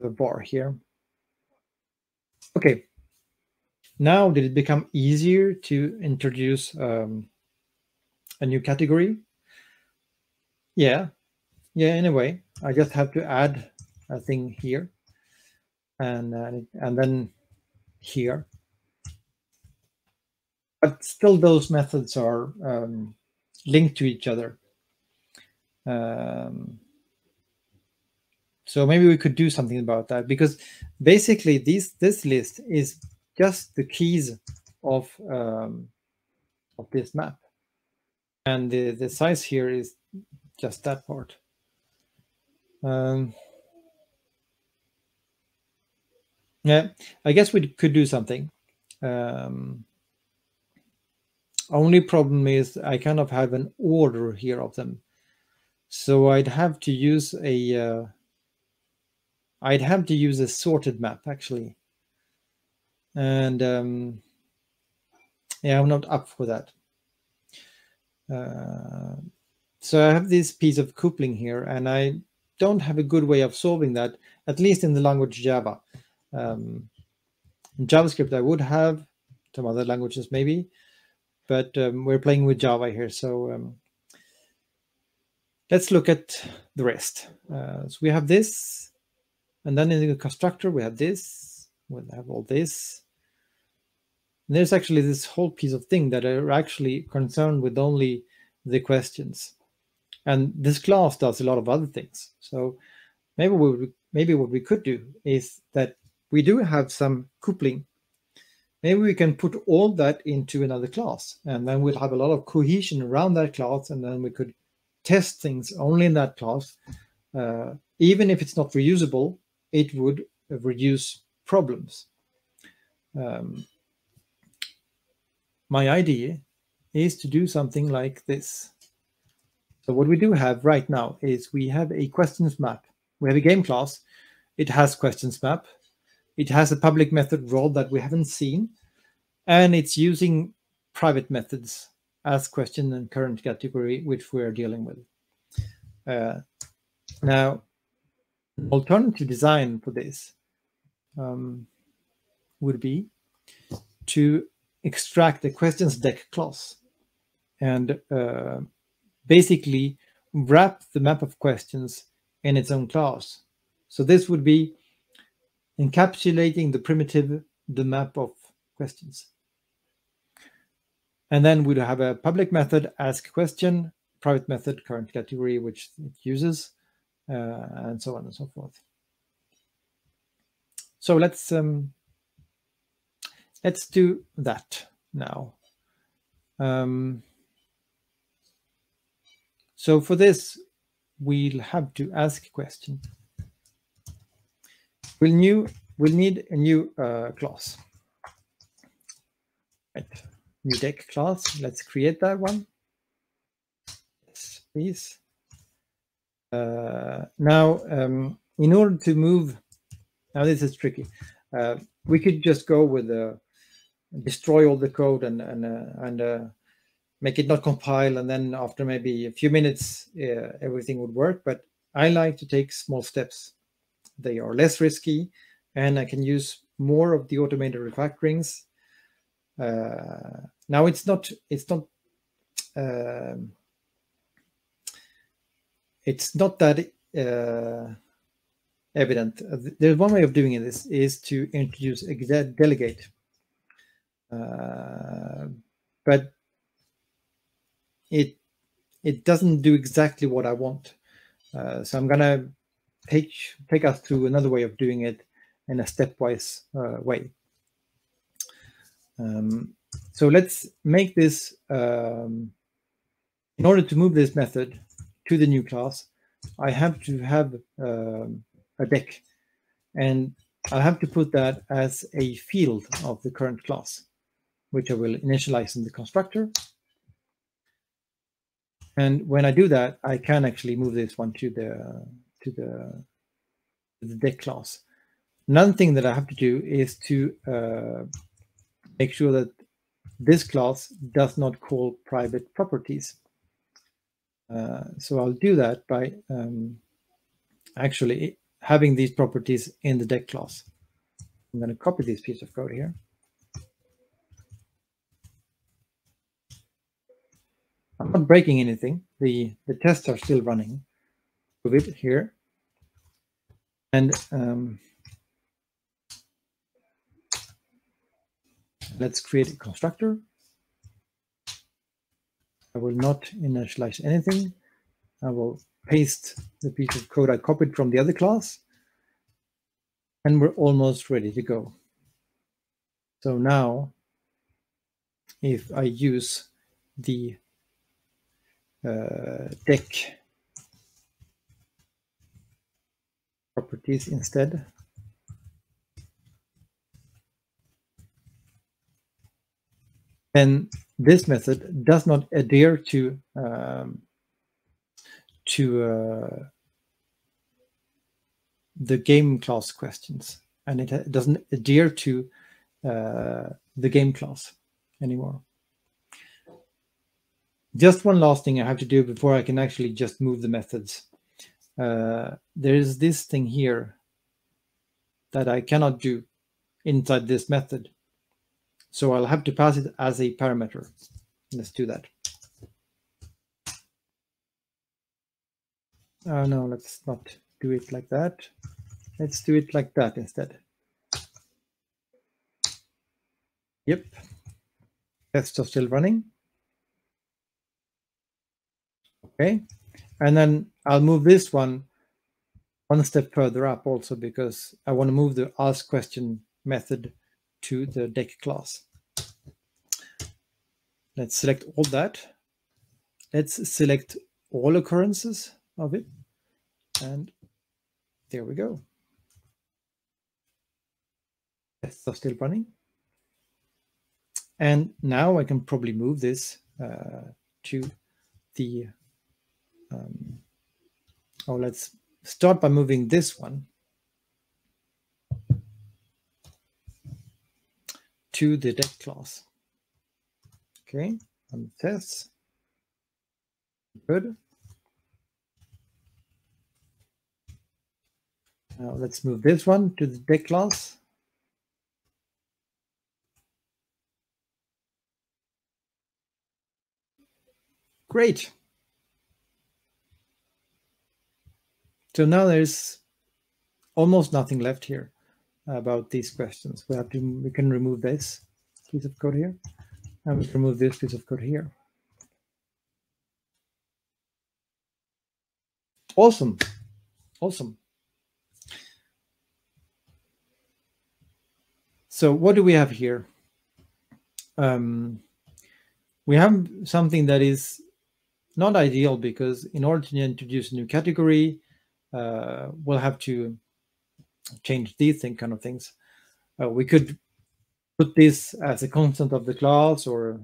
The bar here. Okay. Now, did it become easier to introduce um, a new category? Yeah. Yeah, anyway, I just have to add a thing here and uh, and then here. But still, those methods are um, linked to each other. Um, so maybe we could do something about that, because basically these this list is just the keys of um, of this map, and the the size here is just that part. Um, yeah, I guess we could do something. Um, only problem is I kind of have an order here of them, so I'd have to use a uh, I'd have to use a sorted map actually, and um, yeah, I'm not up for that. Uh, so I have this piece of coupling here, and I don't have a good way of solving that, at least in the language Java. Um, in JavaScript, I would have, some other languages maybe, but um, we're playing with Java here. So um, let's look at the rest. Uh, so we have this, and then in the constructor, we have this, we have all this. And there's actually this whole piece of thing that are actually concerned with only the questions. And this class does a lot of other things. So maybe we, maybe what we could do is that we do have some coupling. Maybe we can put all that into another class, and then we'll have a lot of cohesion around that class, and then we could test things only in that class. Uh, even if it's not reusable, it would reduce problems. Um, my idea is to do something like this. So what we do have right now is we have a questions map. We have a game class. It has questions map. It has a public method role that we haven't seen. And it's using private methods as question and current category, which we're dealing with. Uh, now, alternative design for this um, would be to extract the questions deck class and uh, basically wrap the map of questions in its own class. So this would be encapsulating the primitive, the map of questions. And then we'd have a public method, ask question, private method, current category, which it uses, uh, and so on and so forth. So let's, um, let's do that now. Um, So for this, we'll have to ask a question. We'll, new, we'll need a new uh, class. Right. New deck class. Let's create that one. Yes, please. Uh, now, um, in order to move, now this is tricky. Uh, we could just go with uh, destroy all the code and and uh, and. Uh, make it not compile, and then after maybe a few minutes, uh, everything would work. But I like to take small steps. They are less risky, and I can use more of the automated refactorings. Uh, now it's not, it's not, uh, it's not that uh, evident. There's one way of doing this is to introduce a delegate, uh, but It it doesn't do exactly what I want, uh, so I'm gonna take take us through another way of doing it in a stepwise uh, way. Um, so let's make this. Um, in order to move this method to the new class, I have to have um, a deck, and I have to put that as a field of the current class, which I will initialize in the constructor. And when I do that, I can actually move this one to the to the, the deck class. Another thing that I have to do is to uh, make sure that this class does not call private properties. Uh, so I'll do that by um, actually having these properties in the deck class. I'm going to copy this piece of code here. I'm not breaking anything. The, the tests are still running with it here. And um, let's create a constructor. I will not initialize anything. I will paste the piece of code I copied from the other class. And we're almost ready to go. So now, if I use the Uh, deck properties instead. Then this method does not adhere to um, to uh, the game class questions, and it doesn't adhere to uh, the game class anymore. Just one last thing I have to do before I can actually just move the methods. Uh, there is this thing here that I cannot do inside this method. So I'll have to pass it as a parameter. Let's do that. Uh, no, let's not do it like that. Let's do it like that instead. Yep. Tests are still running. Okay. And then I'll move this one one step further up also, because I want to move the ask question method to the deck class. Let's select all that. Let's select all occurrences of it. And there we go. Tests are still running. And now I can probably move this uh, to the, um, oh, let's start by moving this one to the deck class. Okay, and tests, good. Now let's move this one to the deck class. Great. So now there's almost nothing left here about these questions. We have to, we can remove this piece of code here, and we can remove this piece of code here. Awesome. Awesome. So what do we have here? Um, we have something that is not ideal, because in order to introduce a new category, uh, we'll have to change these thing kind of things. Uh, we could put this as a constant of the class or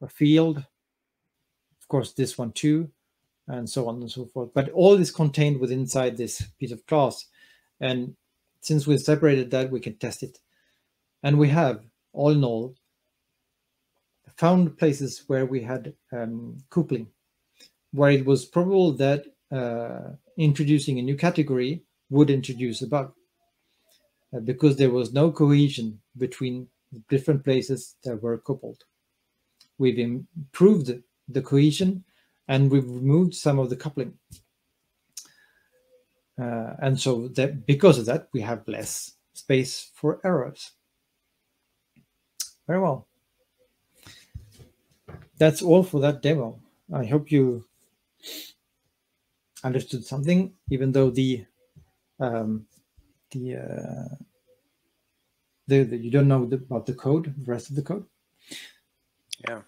a field, of course, this one too, and so on and so forth. But all is contained within inside this piece of class. And since we separated that, we can test it. And we have, all in all, found places where we had um, coupling, where it was probable that uh, introducing a new category would introduce a bug, uh, because there was no cohesion between different places that were coupled. We've improved the cohesion, and we've removed some of the coupling. Uh, and so that, because of that, we have less space for errors. Very well. That's all for that demo. I hope you understood something, even though the um, the, uh, the, the you don't know the, about the code, the rest of the code. Yeah,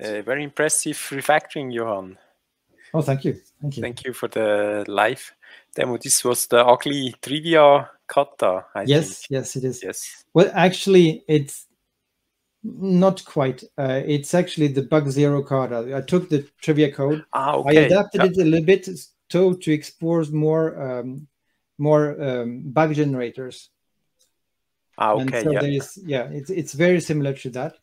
uh, very impressive refactoring, Johan. Oh, thank you, thank you, thank you for the live demo. This was the ugly trivia kata. I yes, think. yes, it is. Yes. Well, actually, it's. Not quite. Uh, it's actually the bug zero kata. I took the trivia code. Ah, okay. I adapted yep. it a little bit to to explore more um, more um, bug generators. Ah, okay. And so yeah. There is, yeah, it's it's very similar to that,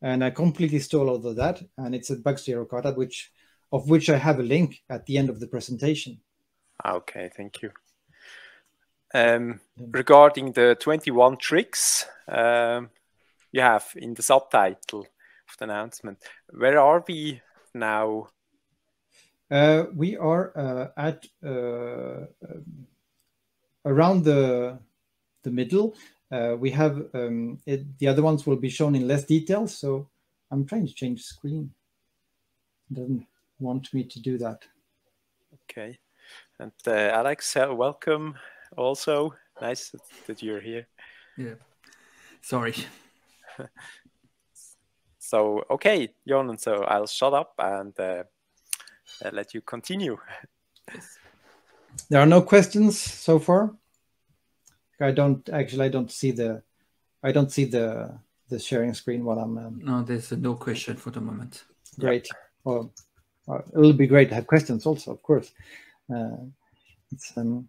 and I completely stole all of that. And it's a bug zero kata, which of which I have a link at the end of the presentation. Ah, okay. Thank you. Um, regarding the twenty-one tricks. Um, You have in the subtitle of the announcement. Where are we now? Uh, we are uh, at uh, around the the middle. Uh, we have um, it, the other ones will be shown in less detail. So I'm trying to change screen. It doesn't want me to do that. Okay. And uh, Alex, uh, welcome. Also, nice that you're here. Yeah. Sorry. So, okay, Johan, so I'll shut up and uh, let you continue. There are no questions so far. I don't actually. I don't see the. I don't see the the sharing screen while I'm. Um... No, there's no question for the moment. Great. Yep. Well, it will be great to have questions also, of course. Uh, it's, um,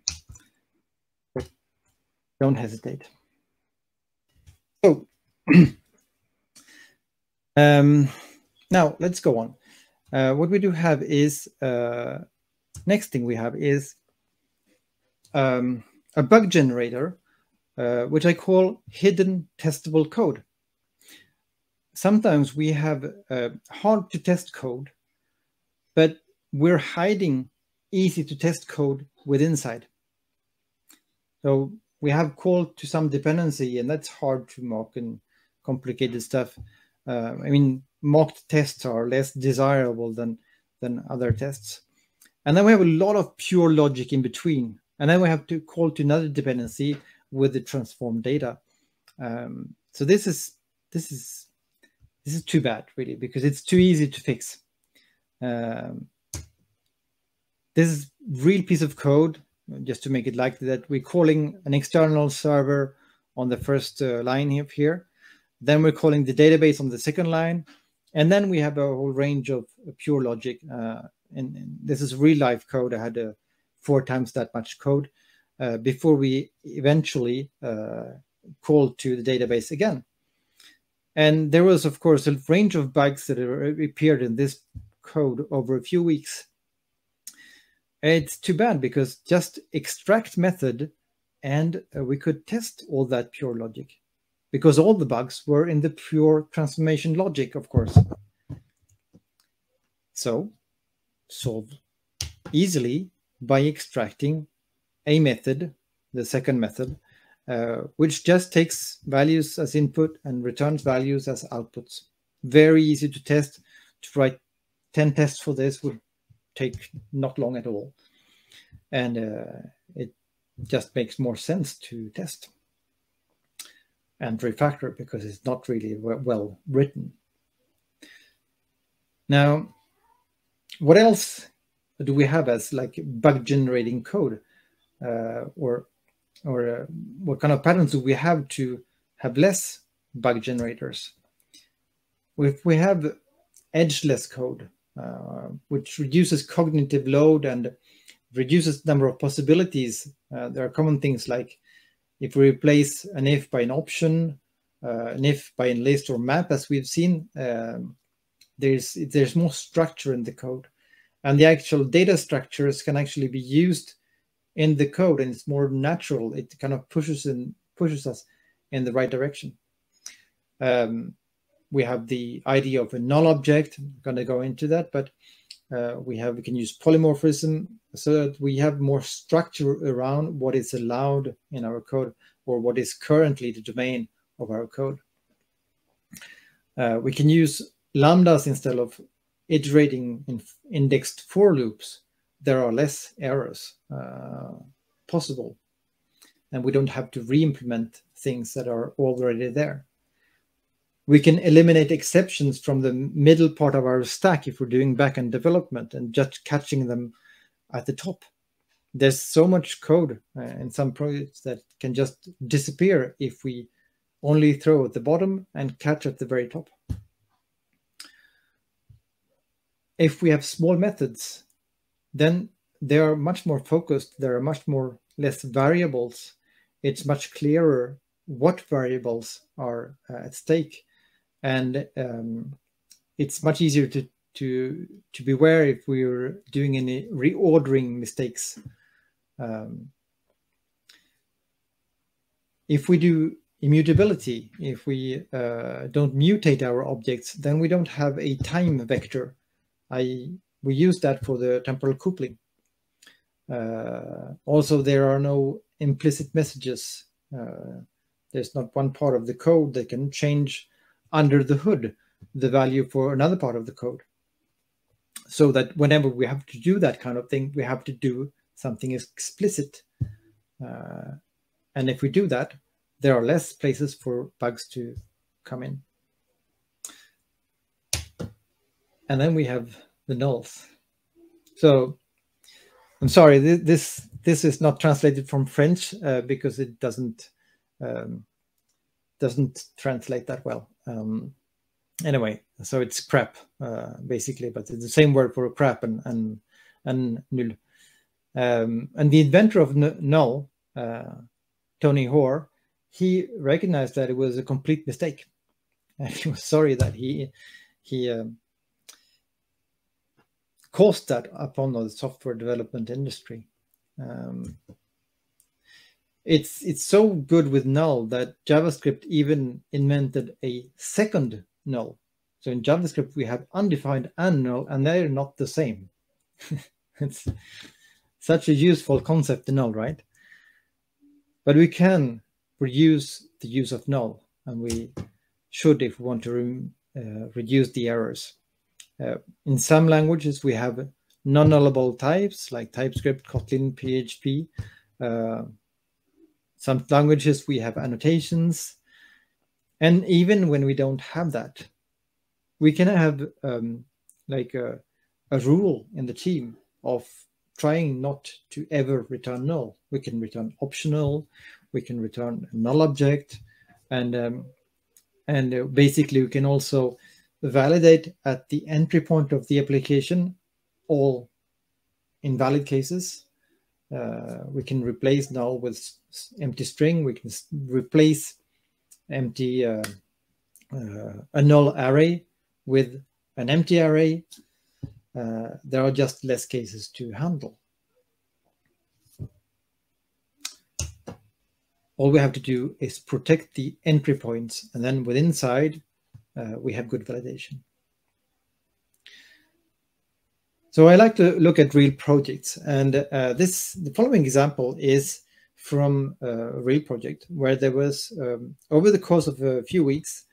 don't hesitate. So. um, now let's go on. Uh, what we do have is, uh, next thing we have is um, a bug generator, uh, which I call hidden testable code. Sometimes we have uh, hard to test code, but we're hiding easy to test code with inside. So we have called to some dependency, and that's hard to mock and complicated stuff. Uh, I mean, mocked tests are less desirable than, than other tests. And then we have a lot of pure logic in between. And then we have to call to another dependency with the transformed data. Um, so this is, this is, this is too bad, really, because it's too easy to fix. Um, this is a real piece of code, just to make it likely that we're calling an external server on the first uh, line here, here. Then we're calling the database on the second line. And then we have a whole range of pure logic. Uh, and, and this is real life code. I had uh, four times that much code uh, before we eventually uh, called to the database again. And there was, of course, a range of bugs that appeared in this code over a few weeks. It's too bad because just extract method and uh, we could test all that pure logic because all the bugs were in the pure transformation logic, of course. So solved easily by extracting a method, the second method, uh, which just takes values as input and returns values as outputs. Very easy to test. To write ten tests for this would take not long at all, and uh, it just makes more sense to test and refactor because it's not really well written. Now, what else do we have as like bug generating code, uh, or or uh, what kind of patterns do we have to have less bug generators? If we have edgeless code, Uh, which reduces cognitive load and reduces the number of possibilities. Uh, there are common things like if we replace an if by an option, uh, an if by a list or map, as we've seen, um, there's, there's more structure in the code. And the actual data structures can actually be used in the code, and it's more natural. It kind of pushes, in, pushes us in the right direction. Um, We have the idea of a null object. I'm going to go into that, but uh, we have we can use polymorphism so that we have more structure around what is allowed in our code or what is currently the domain of our code. Uh, we can use lambdas instead of iterating in indexed for loops. There are less errors uh, possible, and we don't have to re-implement things that are already there. We can eliminate exceptions from the middle part of our stack if we're doing backend development and just catching them at the top. There's so much code uh, in some projects that can just disappear if we only throw at the bottom and catch at the very top. If we have small methods, then they are much more focused. There are much more less variables. It's much clearer what variables are uh, at stake. And um, it's much easier to, to, to beware if we're doing any reordering mistakes. Um, if we do immutability, if we uh, don't mutate our objects, then we don't have a time vector. I, we use that for the temporal coupling. Uh, also, there are no implicit messages. Uh, there's not one part of the code that can change under the hood the value for another part of the code. So that whenever we have to do that kind of thing, we have to do something explicit. Uh, and if we do that, there are less places for bugs to come in. And then we have the nulls. So I'm sorry, this, this is not translated from French uh, because it doesn't Um, doesn't translate that well. Um, anyway, so it's crap, uh, basically, but it's the same word for crap and and, and null. Um, and the inventor of null, uh, Tony Hoare, he recognized that it was a complete mistake. And he was sorry that he, he um, caused that upon the software development industry. Um, it's it's so good with null that JavaScript even invented a second null. So in JavaScript we have undefined and null, and they're not the same. It's such a useful concept, the null, right? But we can reduce the use of null, and we should if we want to re uh, reduce the errors. Uh, in some languages we have non-nullable types like TypeScript, Kotlin, P H P. Uh, some languages we have annotations, and even when we don't have that, we can have um, like a, a rule in the team of trying not to ever return null. We can return optional, we can return a null object, and um, and basically we can also validate at the entry point of the application all invalid cases. Uh, we can replace null with empty string. We can replace empty uh, uh, a null array with an empty array. Uh, there are just less cases to handle. All we have to do is protect the entry points, and then with inside uh, we have good validation. So I like to look at real projects, and uh, this the following example is from a real project where there was um, over the course of a few weeks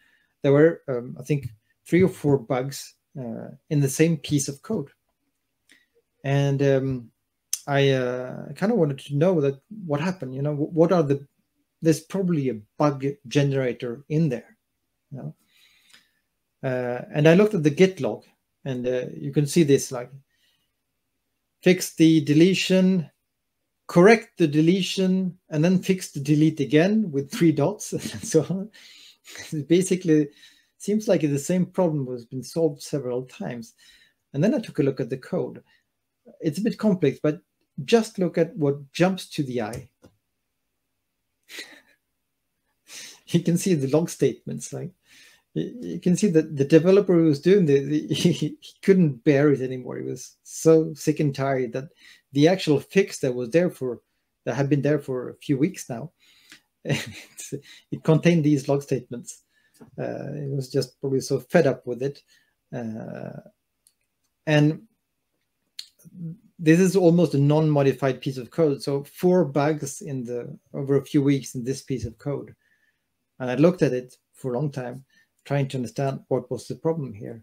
there were um, I think three or four bugs uh, in the same piece of code, and um, I uh, kind of wanted to know that what happened. You know, what are the there's probably a bug generator in there, you know? Uh, and I looked at the Git log, and uh, you can see this like. Fix the deletion, correct the deletion, and then fix the delete again with three dots. And so on. Basically, seems like the same problem has been solved several times. And then I took a look at the code. It's a bit complex, but just look at what jumps to the eye. You can see the log statements. Like you can see that the developer who was doing this, he couldn't bear it anymore. He was so sick and tired that the actual fix that was there for that had been there for a few weeks now, it contained these log statements. Uh, it was just probably so fed up with it, uh, and this is almost a non-modified piece of code. So four bugs in the over a few weeks in this piece of code, and I looked at it for a long time, trying to understand what was the problem here.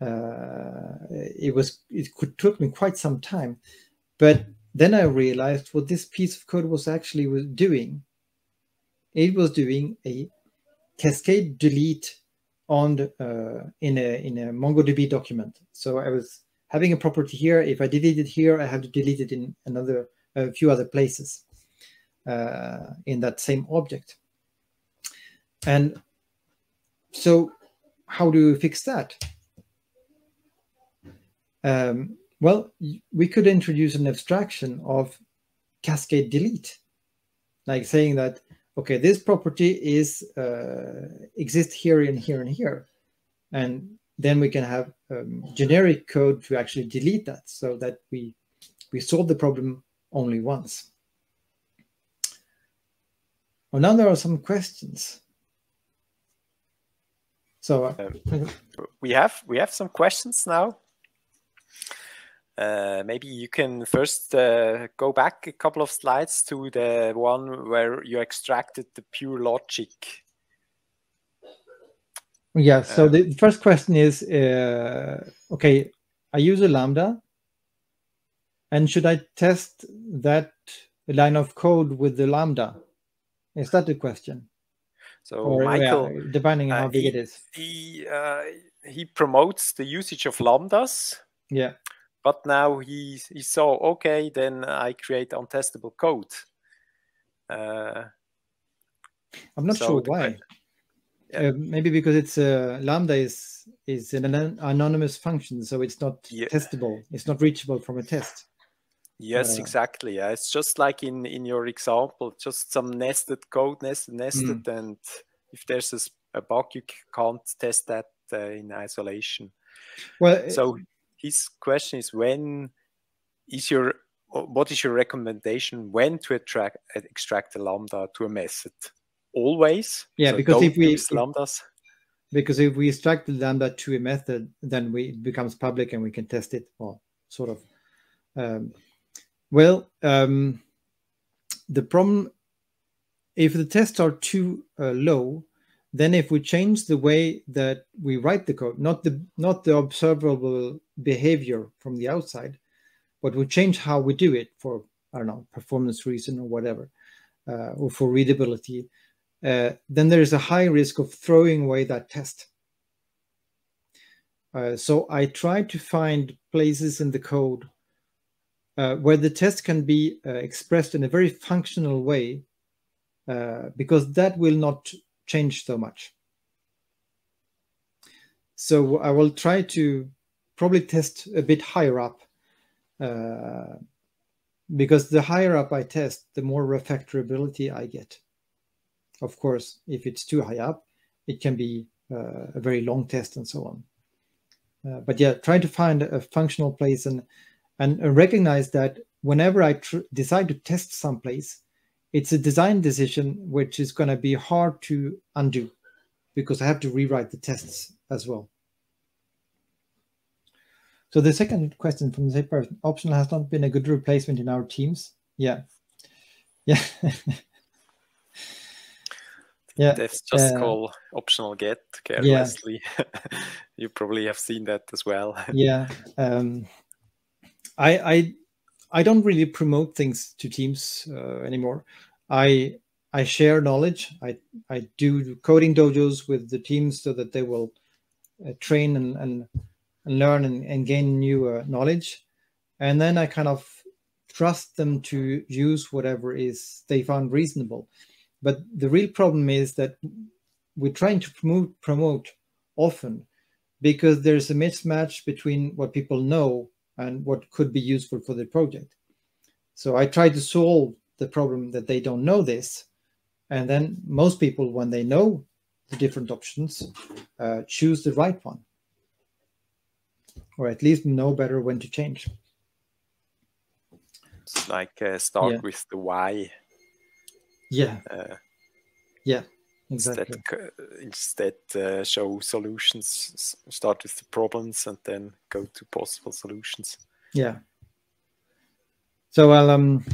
Uh, it was it could took me quite some time, but then I realized what this piece of code was actually was doing. It was doing a cascade delete on the, uh, in a in a MongoDB document. So I was having a property here. If I delete it here, I have to delete it in another a few other places uh, in that same object. And so, how do we fix that? Um, well, we could introduce an abstraction of cascade delete, like saying that, okay, this property is uh, exists here and here and here, and then we can have um, generic code to actually delete that, so that we we solve the problem only once. Well, now there are some questions. So uh, um, we have we have some questions now. Uh, maybe you can first uh, go back a couple of slides to the one where you extracted the pure logic. Yeah, so um, the first question is, uh, okay, I use a Lambda, and should I test that line of code with the Lambda? Is that the question? So or, Michael, yeah, depending on uh, how big he, it is. He, uh, he promotes the usage of Lambdas. Yeah. But now he, he saw, okay, then I create untestable code. Uh, I'm not so sure why. Yeah. Uh, maybe because it's uh, Lambda is is an anonymous function, so it's not yeah. testable. It's not reachable from a test. Yes, uh, exactly. Yeah. It's just like in, in your example, just some nested code, nested, nested, mm. and if there's a, a bug, you can't test that uh, in isolation. Well, so. his question is, when is your what is your recommendation when to attract, extract a lambda to a method? Always? Yeah, so because if we use lambdas. Because if we extract the lambda to a method, then we, it becomes public and we can test it, or sort of. Um, well, um, the problem, if the tests are too uh, low, then if we change the way that we write the code, not the, not the observable behavior from the outside, but we change how we do it for, I don't know, performance reason or whatever, uh, or for readability, Uh, then there is a high risk of throwing away that test. Uh, so I try to find places in the code uh, where the test can be uh, expressed in a very functional way, uh, because that will not change so much. So I will try to probably test a bit higher up, uh, because the higher up I test, the more refactorability I get. Of course, if it's too high up, it can be uh, a very long test and so on. Uh, but yeah, try to find a functional place and and recognize that whenever I tr decide to test someplace, it's a design decision which is going to be hard to undo, because I have to rewrite the tests as well. So the second question from the same person: optional has not been a good replacement in our teams. Yeah, yeah. Yeah, that's just uh, called optional get carelessly. Yeah. You probably have seen that as well. Yeah, um, I, I I don't really promote things to teams uh, anymore. I I share knowledge. I I do coding dojos with the teams so that they will uh, train and, and and learn and, and gain new uh, knowledge, and then I kind of trust them to use whatever is they found reasonable. But the real problem is that we're trying to promote, promote often, because there's a mismatch between what people know and what could be useful for the project. So I try to solve the problem that they don't know this. And then most people, when they know the different options, uh, choose the right one, or at least know better when to change. It's like uh, start yeah. with the why. Yeah, uh, yeah, exactly. Instead, instead uh, show solutions, start with the problems and then go to possible solutions. Yeah. So I'll, um,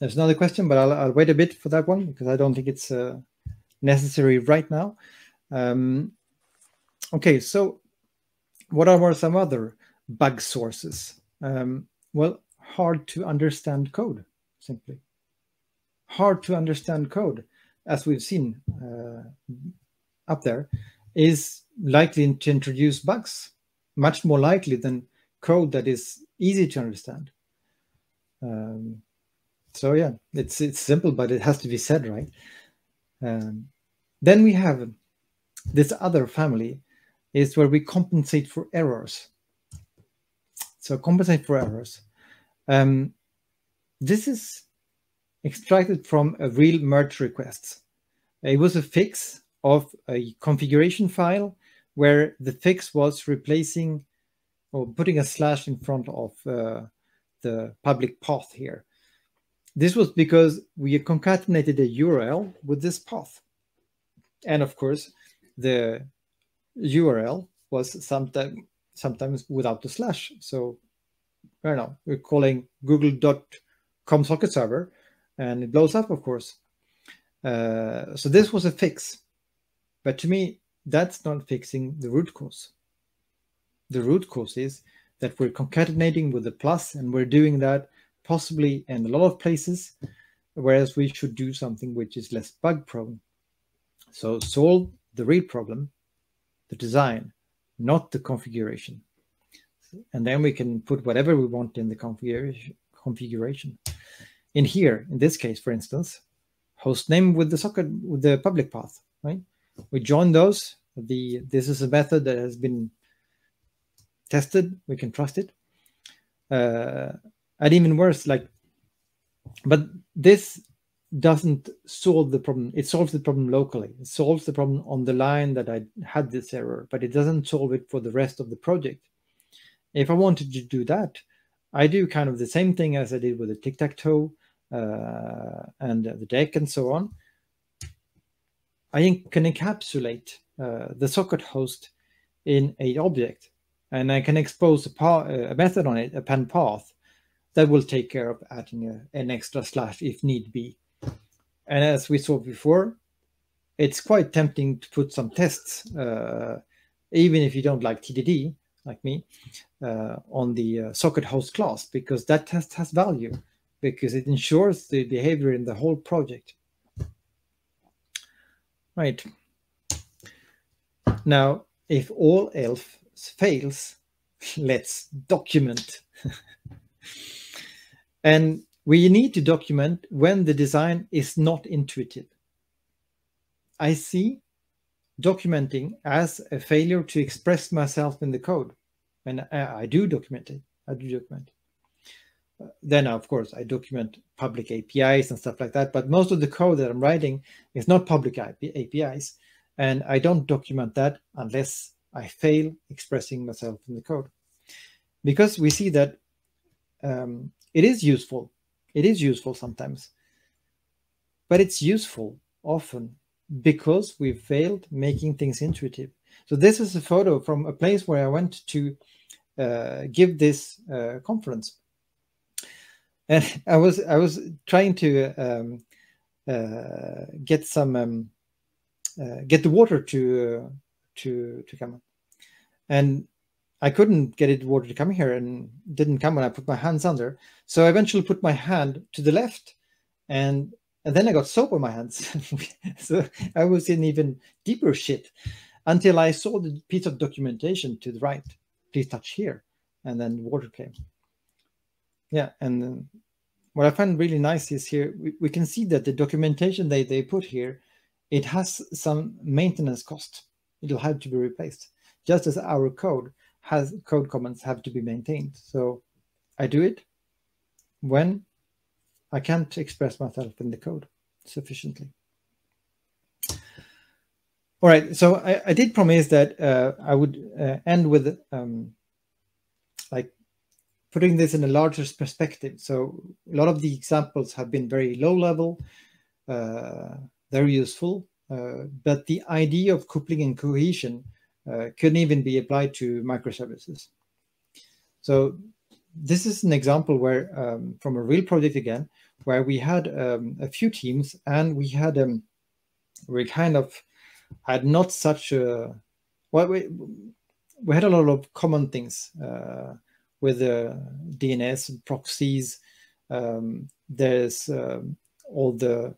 there's another question, but I'll, I'll wait a bit for that one, because I don't think it's uh, necessary right now. Um, okay, so what are some other bug sources? Um, well, hard to understand code, simply. Hard to understand code, as we've seen uh, up there, is likely to introduce bugs, much more likely than code that is easy to understand. Um, so yeah, it's it's simple, but it has to be said, right? Um, then we have this other family, is where we compensate for errors. So compensate for errors. Um, this is extracted from a real merge request. It was a fix of a configuration file where the fix was replacing or putting a slash in front of uh, the public path here. This was because we concatenated a U R L with this path. And of course, the U R L was sometimes, sometimes without the slash. So I don't know, we're calling google dot com socket server, and it blows up, of course. Uh, so this was a fix. But to me, that's not fixing the root cause. The root cause is that we're concatenating with the plus, and we're doing that possibly in a lot of places, whereas we should do something which is less bug prone. So solve the real problem, the design, not the configuration. And then we can put whatever we want in the configuration. configuration. In here, in this case, for instance, hostname with the socket with the public path, right? We join those. The this is a method that has been tested. We can trust it. Uh, and even worse, like, but this doesn't solve the problem. It solves the problem locally. It solves the problem on the line that I had this error, but it doesn't solve it for the rest of the project. If I wanted to do that, I do kind of the same thing as I did with the tic-tac-toe uh, and the deck and so on. I can encapsulate uh, the socket host in an object, and I can expose a, a method on it, a pen path, that will take care of adding a, an extra slash if need be. And as we saw before, it's quite tempting to put some tests, uh, even if you don't like T D D, like me, uh, on the uh, socket host class, because that test has value, because it ensures the behavior in the whole project. Right. Now, if all else fails, let's document. And we need to document when the design is not intuitive. I see documenting as a failure to express myself in the code. And I, I do document it. I do document. Then, of course, I document public A P Is and stuff like that. But most of the code that I'm writing is not public A P Is. And I don't document that unless I fail expressing myself in the code. Because we see that Um, it is useful. It is useful sometimes, but it's useful often because we failed making things intuitive. So this is a photo from a place where I went to uh, give this uh, conference, and I was I was trying to um, uh, get some um, uh, get the water to uh, to to come, and I couldn't get it water to come here, and didn't come when I put my hands under. So I eventually put my hand to the left, and, and then I got soap on my hands. So I was in even deeper shit until I saw the piece of documentation to the right. Please touch here. And then water came. Yeah. And then what I find really nice is here, we, we can see that the documentation they, they put here, it has some maintenance cost. It'll have to be replaced, just as our code has code comments have to be maintained. So I do it when I can't express myself in the code sufficiently. All right, so I, I did promise that uh, I would uh, end with um, like putting this in a larger perspective. So a lot of the examples have been very low level, uh, they're useful, uh, but the idea of coupling and cohesion Uh, couldn't even be applied to microservices. So this is an example where, um, from a real project again, where we had um, a few teams, and we had um, we kind of had not such a well, we we had a lot of common things uh, with the D N S and proxies. Um, there's um, all the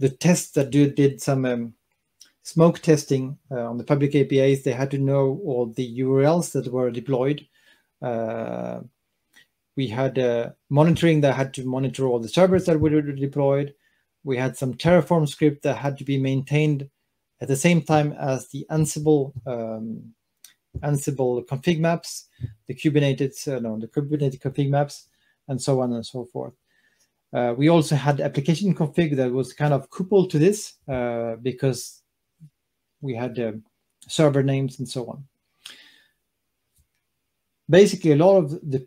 the tests that do, did some. Um, Smoke testing uh, on the public A P Is, they had to know all the U R Ls that were deployed. Uh, we had uh, monitoring that had to monitor all the servers that were deployed. We had some Terraform script that had to be maintained at the same time as the Ansible um, Ansible config maps, the Kubernetes uh, no, the Kubernetes config maps, and so on and so forth. Uh, we also had application config that was kind of coupled to this uh, because we had uh, server names and so on. Basically, a lot of the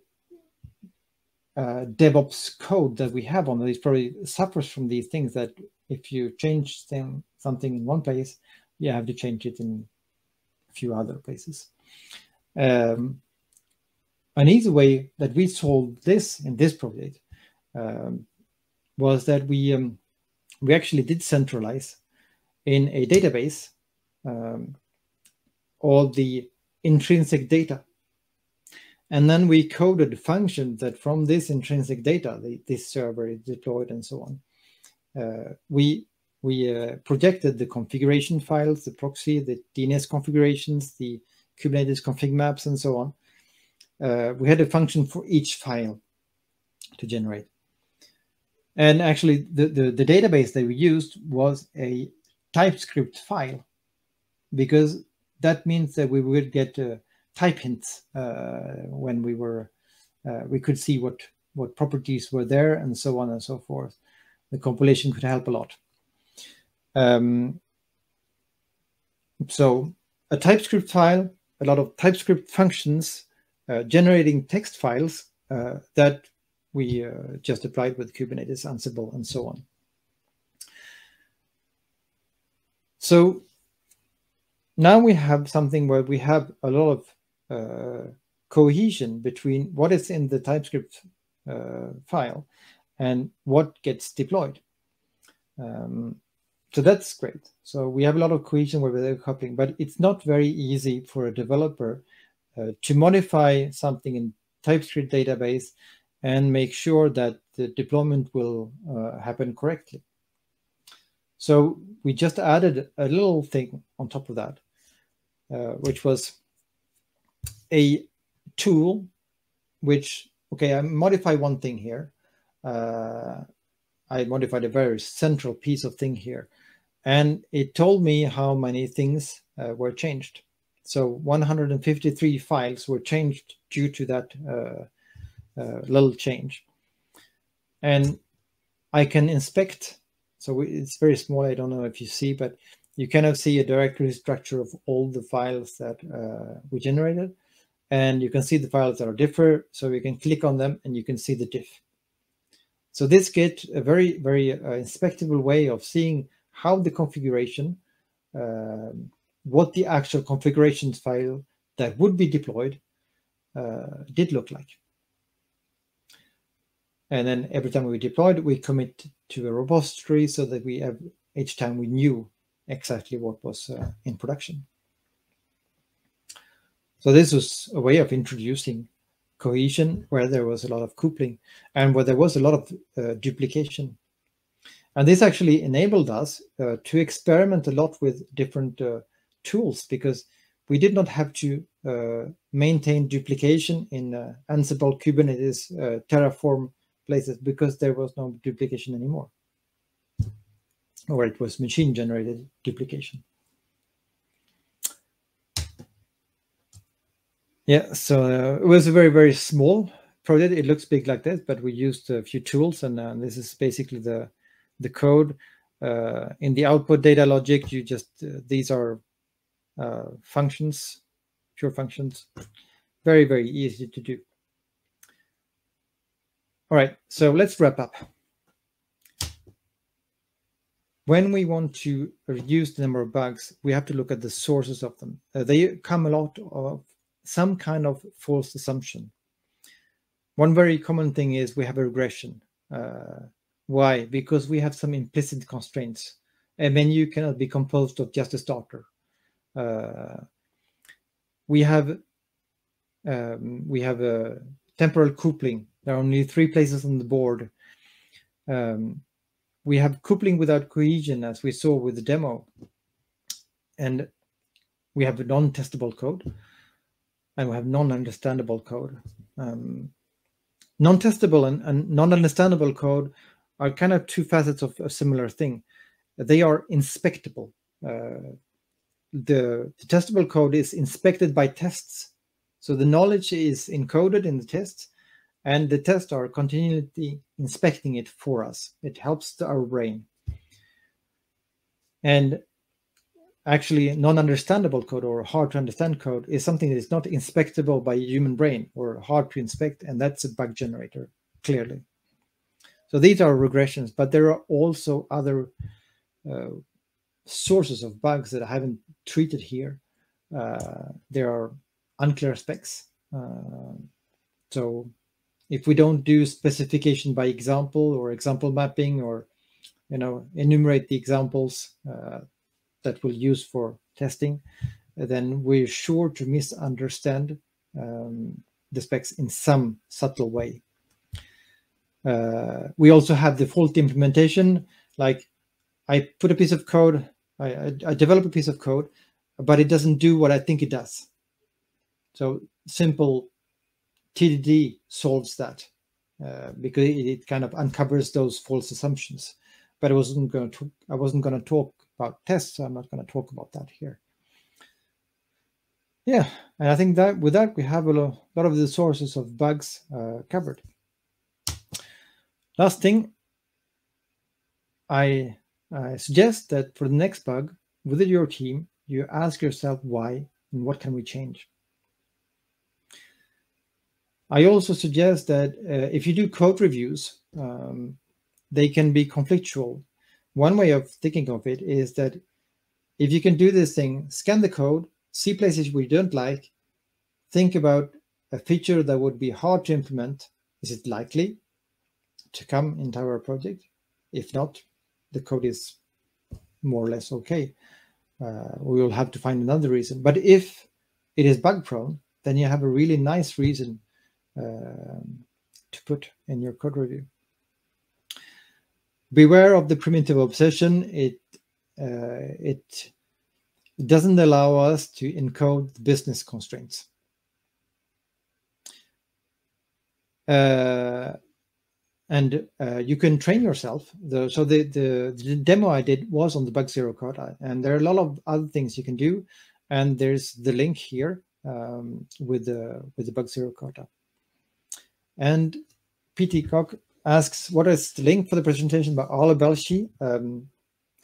uh, DevOps code that we have on these probably suffers from these things, that if you change them, something in one place, you have to change it in a few other places. Um, an easy way that we solved this in this project um, was that we, um, we actually did centralize in a database Um, all the intrinsic data, and then we coded functions that from this intrinsic data, the, this server is deployed and so on. Uh, we we uh, projected the configuration files, the proxy, the D N S configurations, the Kubernetes config maps, and so on. Uh, we had a function for each file to generate, and actually the the, the database that we used was a TypeScript file, because that means that we would get uh, type hints uh, when we were, uh, we could see what, what properties were there and so on and so forth. The compilation could help a lot. Um, so a TypeScript file, a lot of TypeScript functions, uh, generating text files uh, that we uh, just applied with Kubernetes, Ansible, and so on. So now we have something where we have a lot of uh, cohesion between what is in the TypeScript uh, file and what gets deployed. Um, so that's great. So we have a lot of cohesion where we're coupling, but it's not very easy for a developer uh, to modify something in TypeScript database and make sure that the deployment will uh, happen correctly. So we just added a little thing on top of that, uh, which was a tool which, okay, I modify one thing here. Uh, I modified a very central piece of thing here, and it told me how many things uh, were changed. So one hundred fifty-three files were changed due to that uh, uh, little change. And I can inspect, so it's very small, I don't know if you see, but you kind of see a directory structure of all the files that uh, we generated. And you can see the files that are differ, so you can click on them and you can see the diff. So this gets a very, very uh, inspectable way of seeing how the configuration, uh, what the actual configuration file that would be deployed uh, did look like. And then every time we deployed, we commit to a repository so that we have, each time we knew exactly what was uh, in production. So this was a way of introducing cohesion where there was a lot of coupling and where there was a lot of uh, duplication. And this actually enabled us uh, to experiment a lot with different uh, tools, because we did not have to uh, maintain duplication in uh, Ansible, Kubernetes, uh, Terraform places, because there was no duplication anymore, or it was machine-generated duplication. Yeah, so uh, it was a very, very small project. It looks big like this, but we used a few tools, and uh, this is basically the, the code. Uh, in the output data logic, you just, uh, these are uh, functions, pure functions. Very, very easy to do. All right, so let's wrap up. When we want to reduce the number of bugs, we have to look at the sources of them. Uh, they come a lot of some kind of false assumption. One very common thing is we have a regression. Uh, why? Because we have some implicit constraints. A menu cannot be composed of just a starter. Uh, we have um, we have a temporal coupling. There are only three places on the board. Um, we have coupling without cohesion, as we saw with the demo. And we have a non-testable code. And we have non-understandable code. Um, non-testable and, and non-understandable code are kind of two facets of a similar thing. They are inspectable. Uh, the, the testable code is inspected by tests. So the knowledge is encoded in the tests, and the tests are continually inspecting it for us. It helps our brain. And actually, non-understandable code or hard-to-understand code is something that is not inspectable by a human brain or hard to inspect, and that's a bug generator, clearly. So these are regressions, but there are also other uh, sources of bugs that I haven't treated here. Uh, there are unclear specs. Uh, so if we don't do specification by example or example mapping, or you know, enumerate the examples uh, that we'll use for testing, then we're sure to misunderstand um, the specs in some subtle way. Uh, we also have the faulty implementation, like I put a piece of code, I, I, I develop a piece of code, but it doesn't do what I think it does. So simple T D D solves that uh, because it, it kind of uncovers those false assumptions. But I wasn't going to, I wasn't going to talk about tests, so I'm not going to talk about that here. Yeah, and I think that with that, we have a lot of the sources of bugs uh, covered. Last thing, I, I suggest that for the next bug, within your team, you ask yourself why and what can we change. I also suggest that uh, if you do code reviews, um, they can be conflictual. One way of thinking of it is that if you can do this thing, scan the code, see places we don't like, think about a feature that would be hard to implement. Is it likely to come into our project? If not, the code is more or less okay. Uh, we will have to find another reason. But if it is bug prone, then you have a really nice reason uh, to put in your code review. Beware of the primitive obsession. It uh, it doesn't allow us to encode business constraints. Uh, and uh, you can train yourself. The, so the, the, the demo I did was on the Bug Zero code, and there are a lot of other things you can do. And there's the link here um, with the with the Bug Zero Kata. And Petit Koch asks, what is the link for the presentation by Ola Belshi? Um,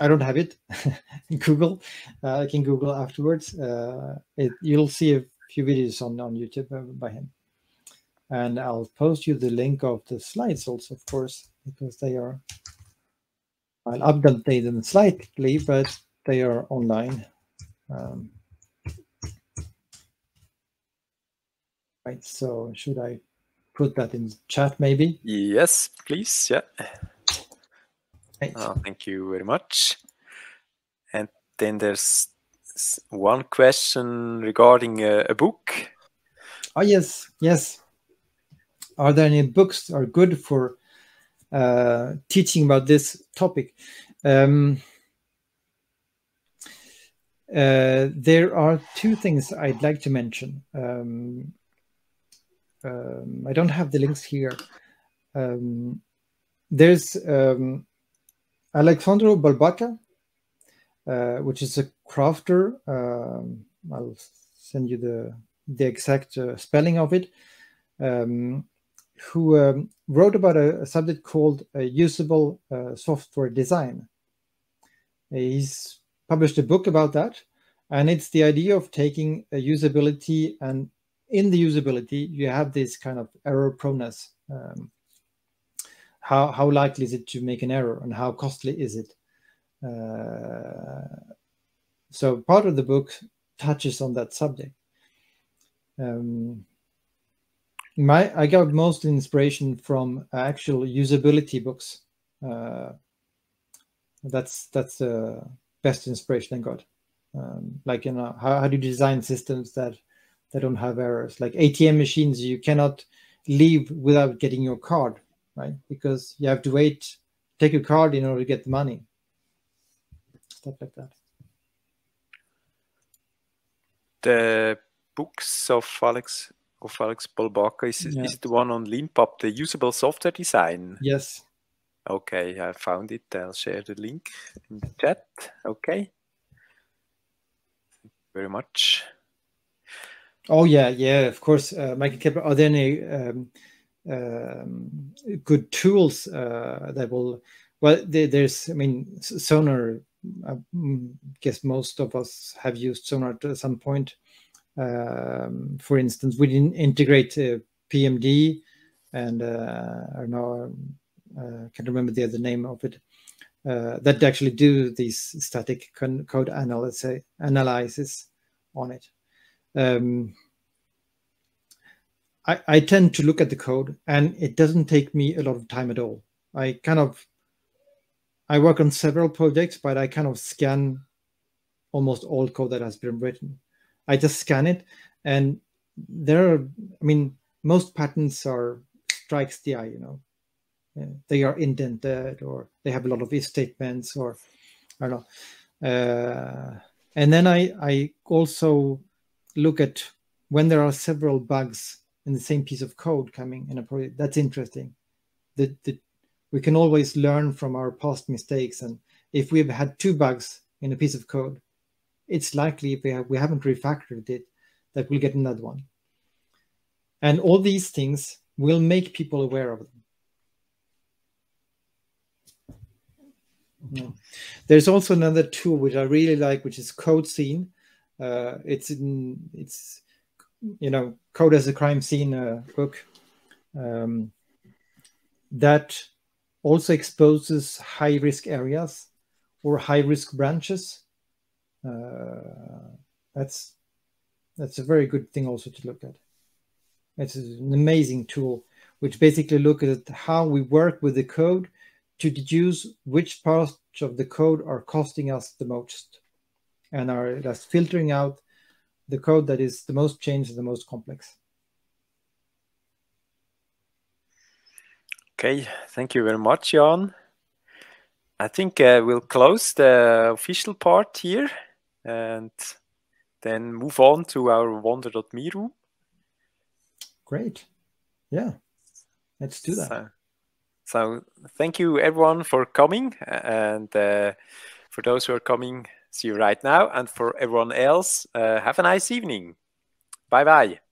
I don't have it. Google. Uh, I can Google afterwards. Uh, it, you'll see a few videos on, on YouTube by him. And I'll post you the link of the slides also, of course, because they are, well, I've updated them slightly, but they are online. Um, Right, so should I put that in the chat maybe? Yes, please, yeah. Right. Oh, thank you very much. And then there's one question regarding a, a book. Oh, yes, yes. Are there any books that are good for uh, teaching about this topic? Um, uh, there are two things I'd like to mention. Um, Um, I don't have the links here. Um, there's um, Alejandro Barbata, uh, which is a crafter. Um, I'll send you the, the exact uh, spelling of it, um, who um, wrote about a, a subject called uh, usable uh, software design. He's published a book about that, and it's the idea of taking a usability and in the usability, you have this kind of error proneness. Um, how, how likely is it to make an error, and how costly is it? Uh, so part of the book touches on that subject. Um, my, I got most inspiration from actual usability books. Uh, that's that's the best inspiration I got. Um, like, you know, how, how do you design systems that They don't have errors? Like A T M machines, you cannot leave without getting your card, right? Because you have to wait, take your card in order to get the money. Stuff like that. The books of Alex of Alex Polbaka, is, yeah. is the one on LeanPub, the usable software design? Yes. Okay, I found it. I'll share the link in the chat. Okay. Thank you very much. Oh, yeah, yeah, of course. Uh, Michael Kepler, are there any um, um, good tools uh, that will, well, there, there's, I mean, Sonar, I guess most of us have used Sonar at some point. Um, for instance, we didn't integrate uh, P M D, and uh, I don't know, I can't remember the other name of it, uh, that actually do these static code analysis, analysis on it. Um, I, I tend to look at the code, and it doesn't take me a lot of time at all. I kind of, I work on several projects, but I kind of scan almost all code that has been written. I just scan it, and there are, I mean, most patterns are strikes the eye, you know. They are indented, or they have a lot of if statements, or I don't know. Uh, and then I, I also look at when there are several bugs in the same piece of code coming in a project. That's interesting. The, the, we can always learn from our past mistakes. And if we've had two bugs in a piece of code, it's likely if we, have, we haven't refactored it, that we'll get another one. And all these things will make people aware of them. No. There's also another tool which I really like, which is Code Scene. Uh, it's in, it's you know, Code as a Crime Scene uh, book, um, that also exposes high-risk areas or high-risk branches. Uh, that's that's a very good thing also to look at. It's an amazing tool, which basically looks at how we work with the code to deduce which parts of the code are costing us the most, and are just filtering out the code that is the most changed, the most complex. Okay, thank you very much, Johan. I think uh, we'll close the official part here and then move on to our wonder dot me room. Great. Yeah, let's do that. So, so thank you everyone for coming, and uh, for those who are coming, see you right now, and for everyone else, uh, have a nice evening. Bye-bye.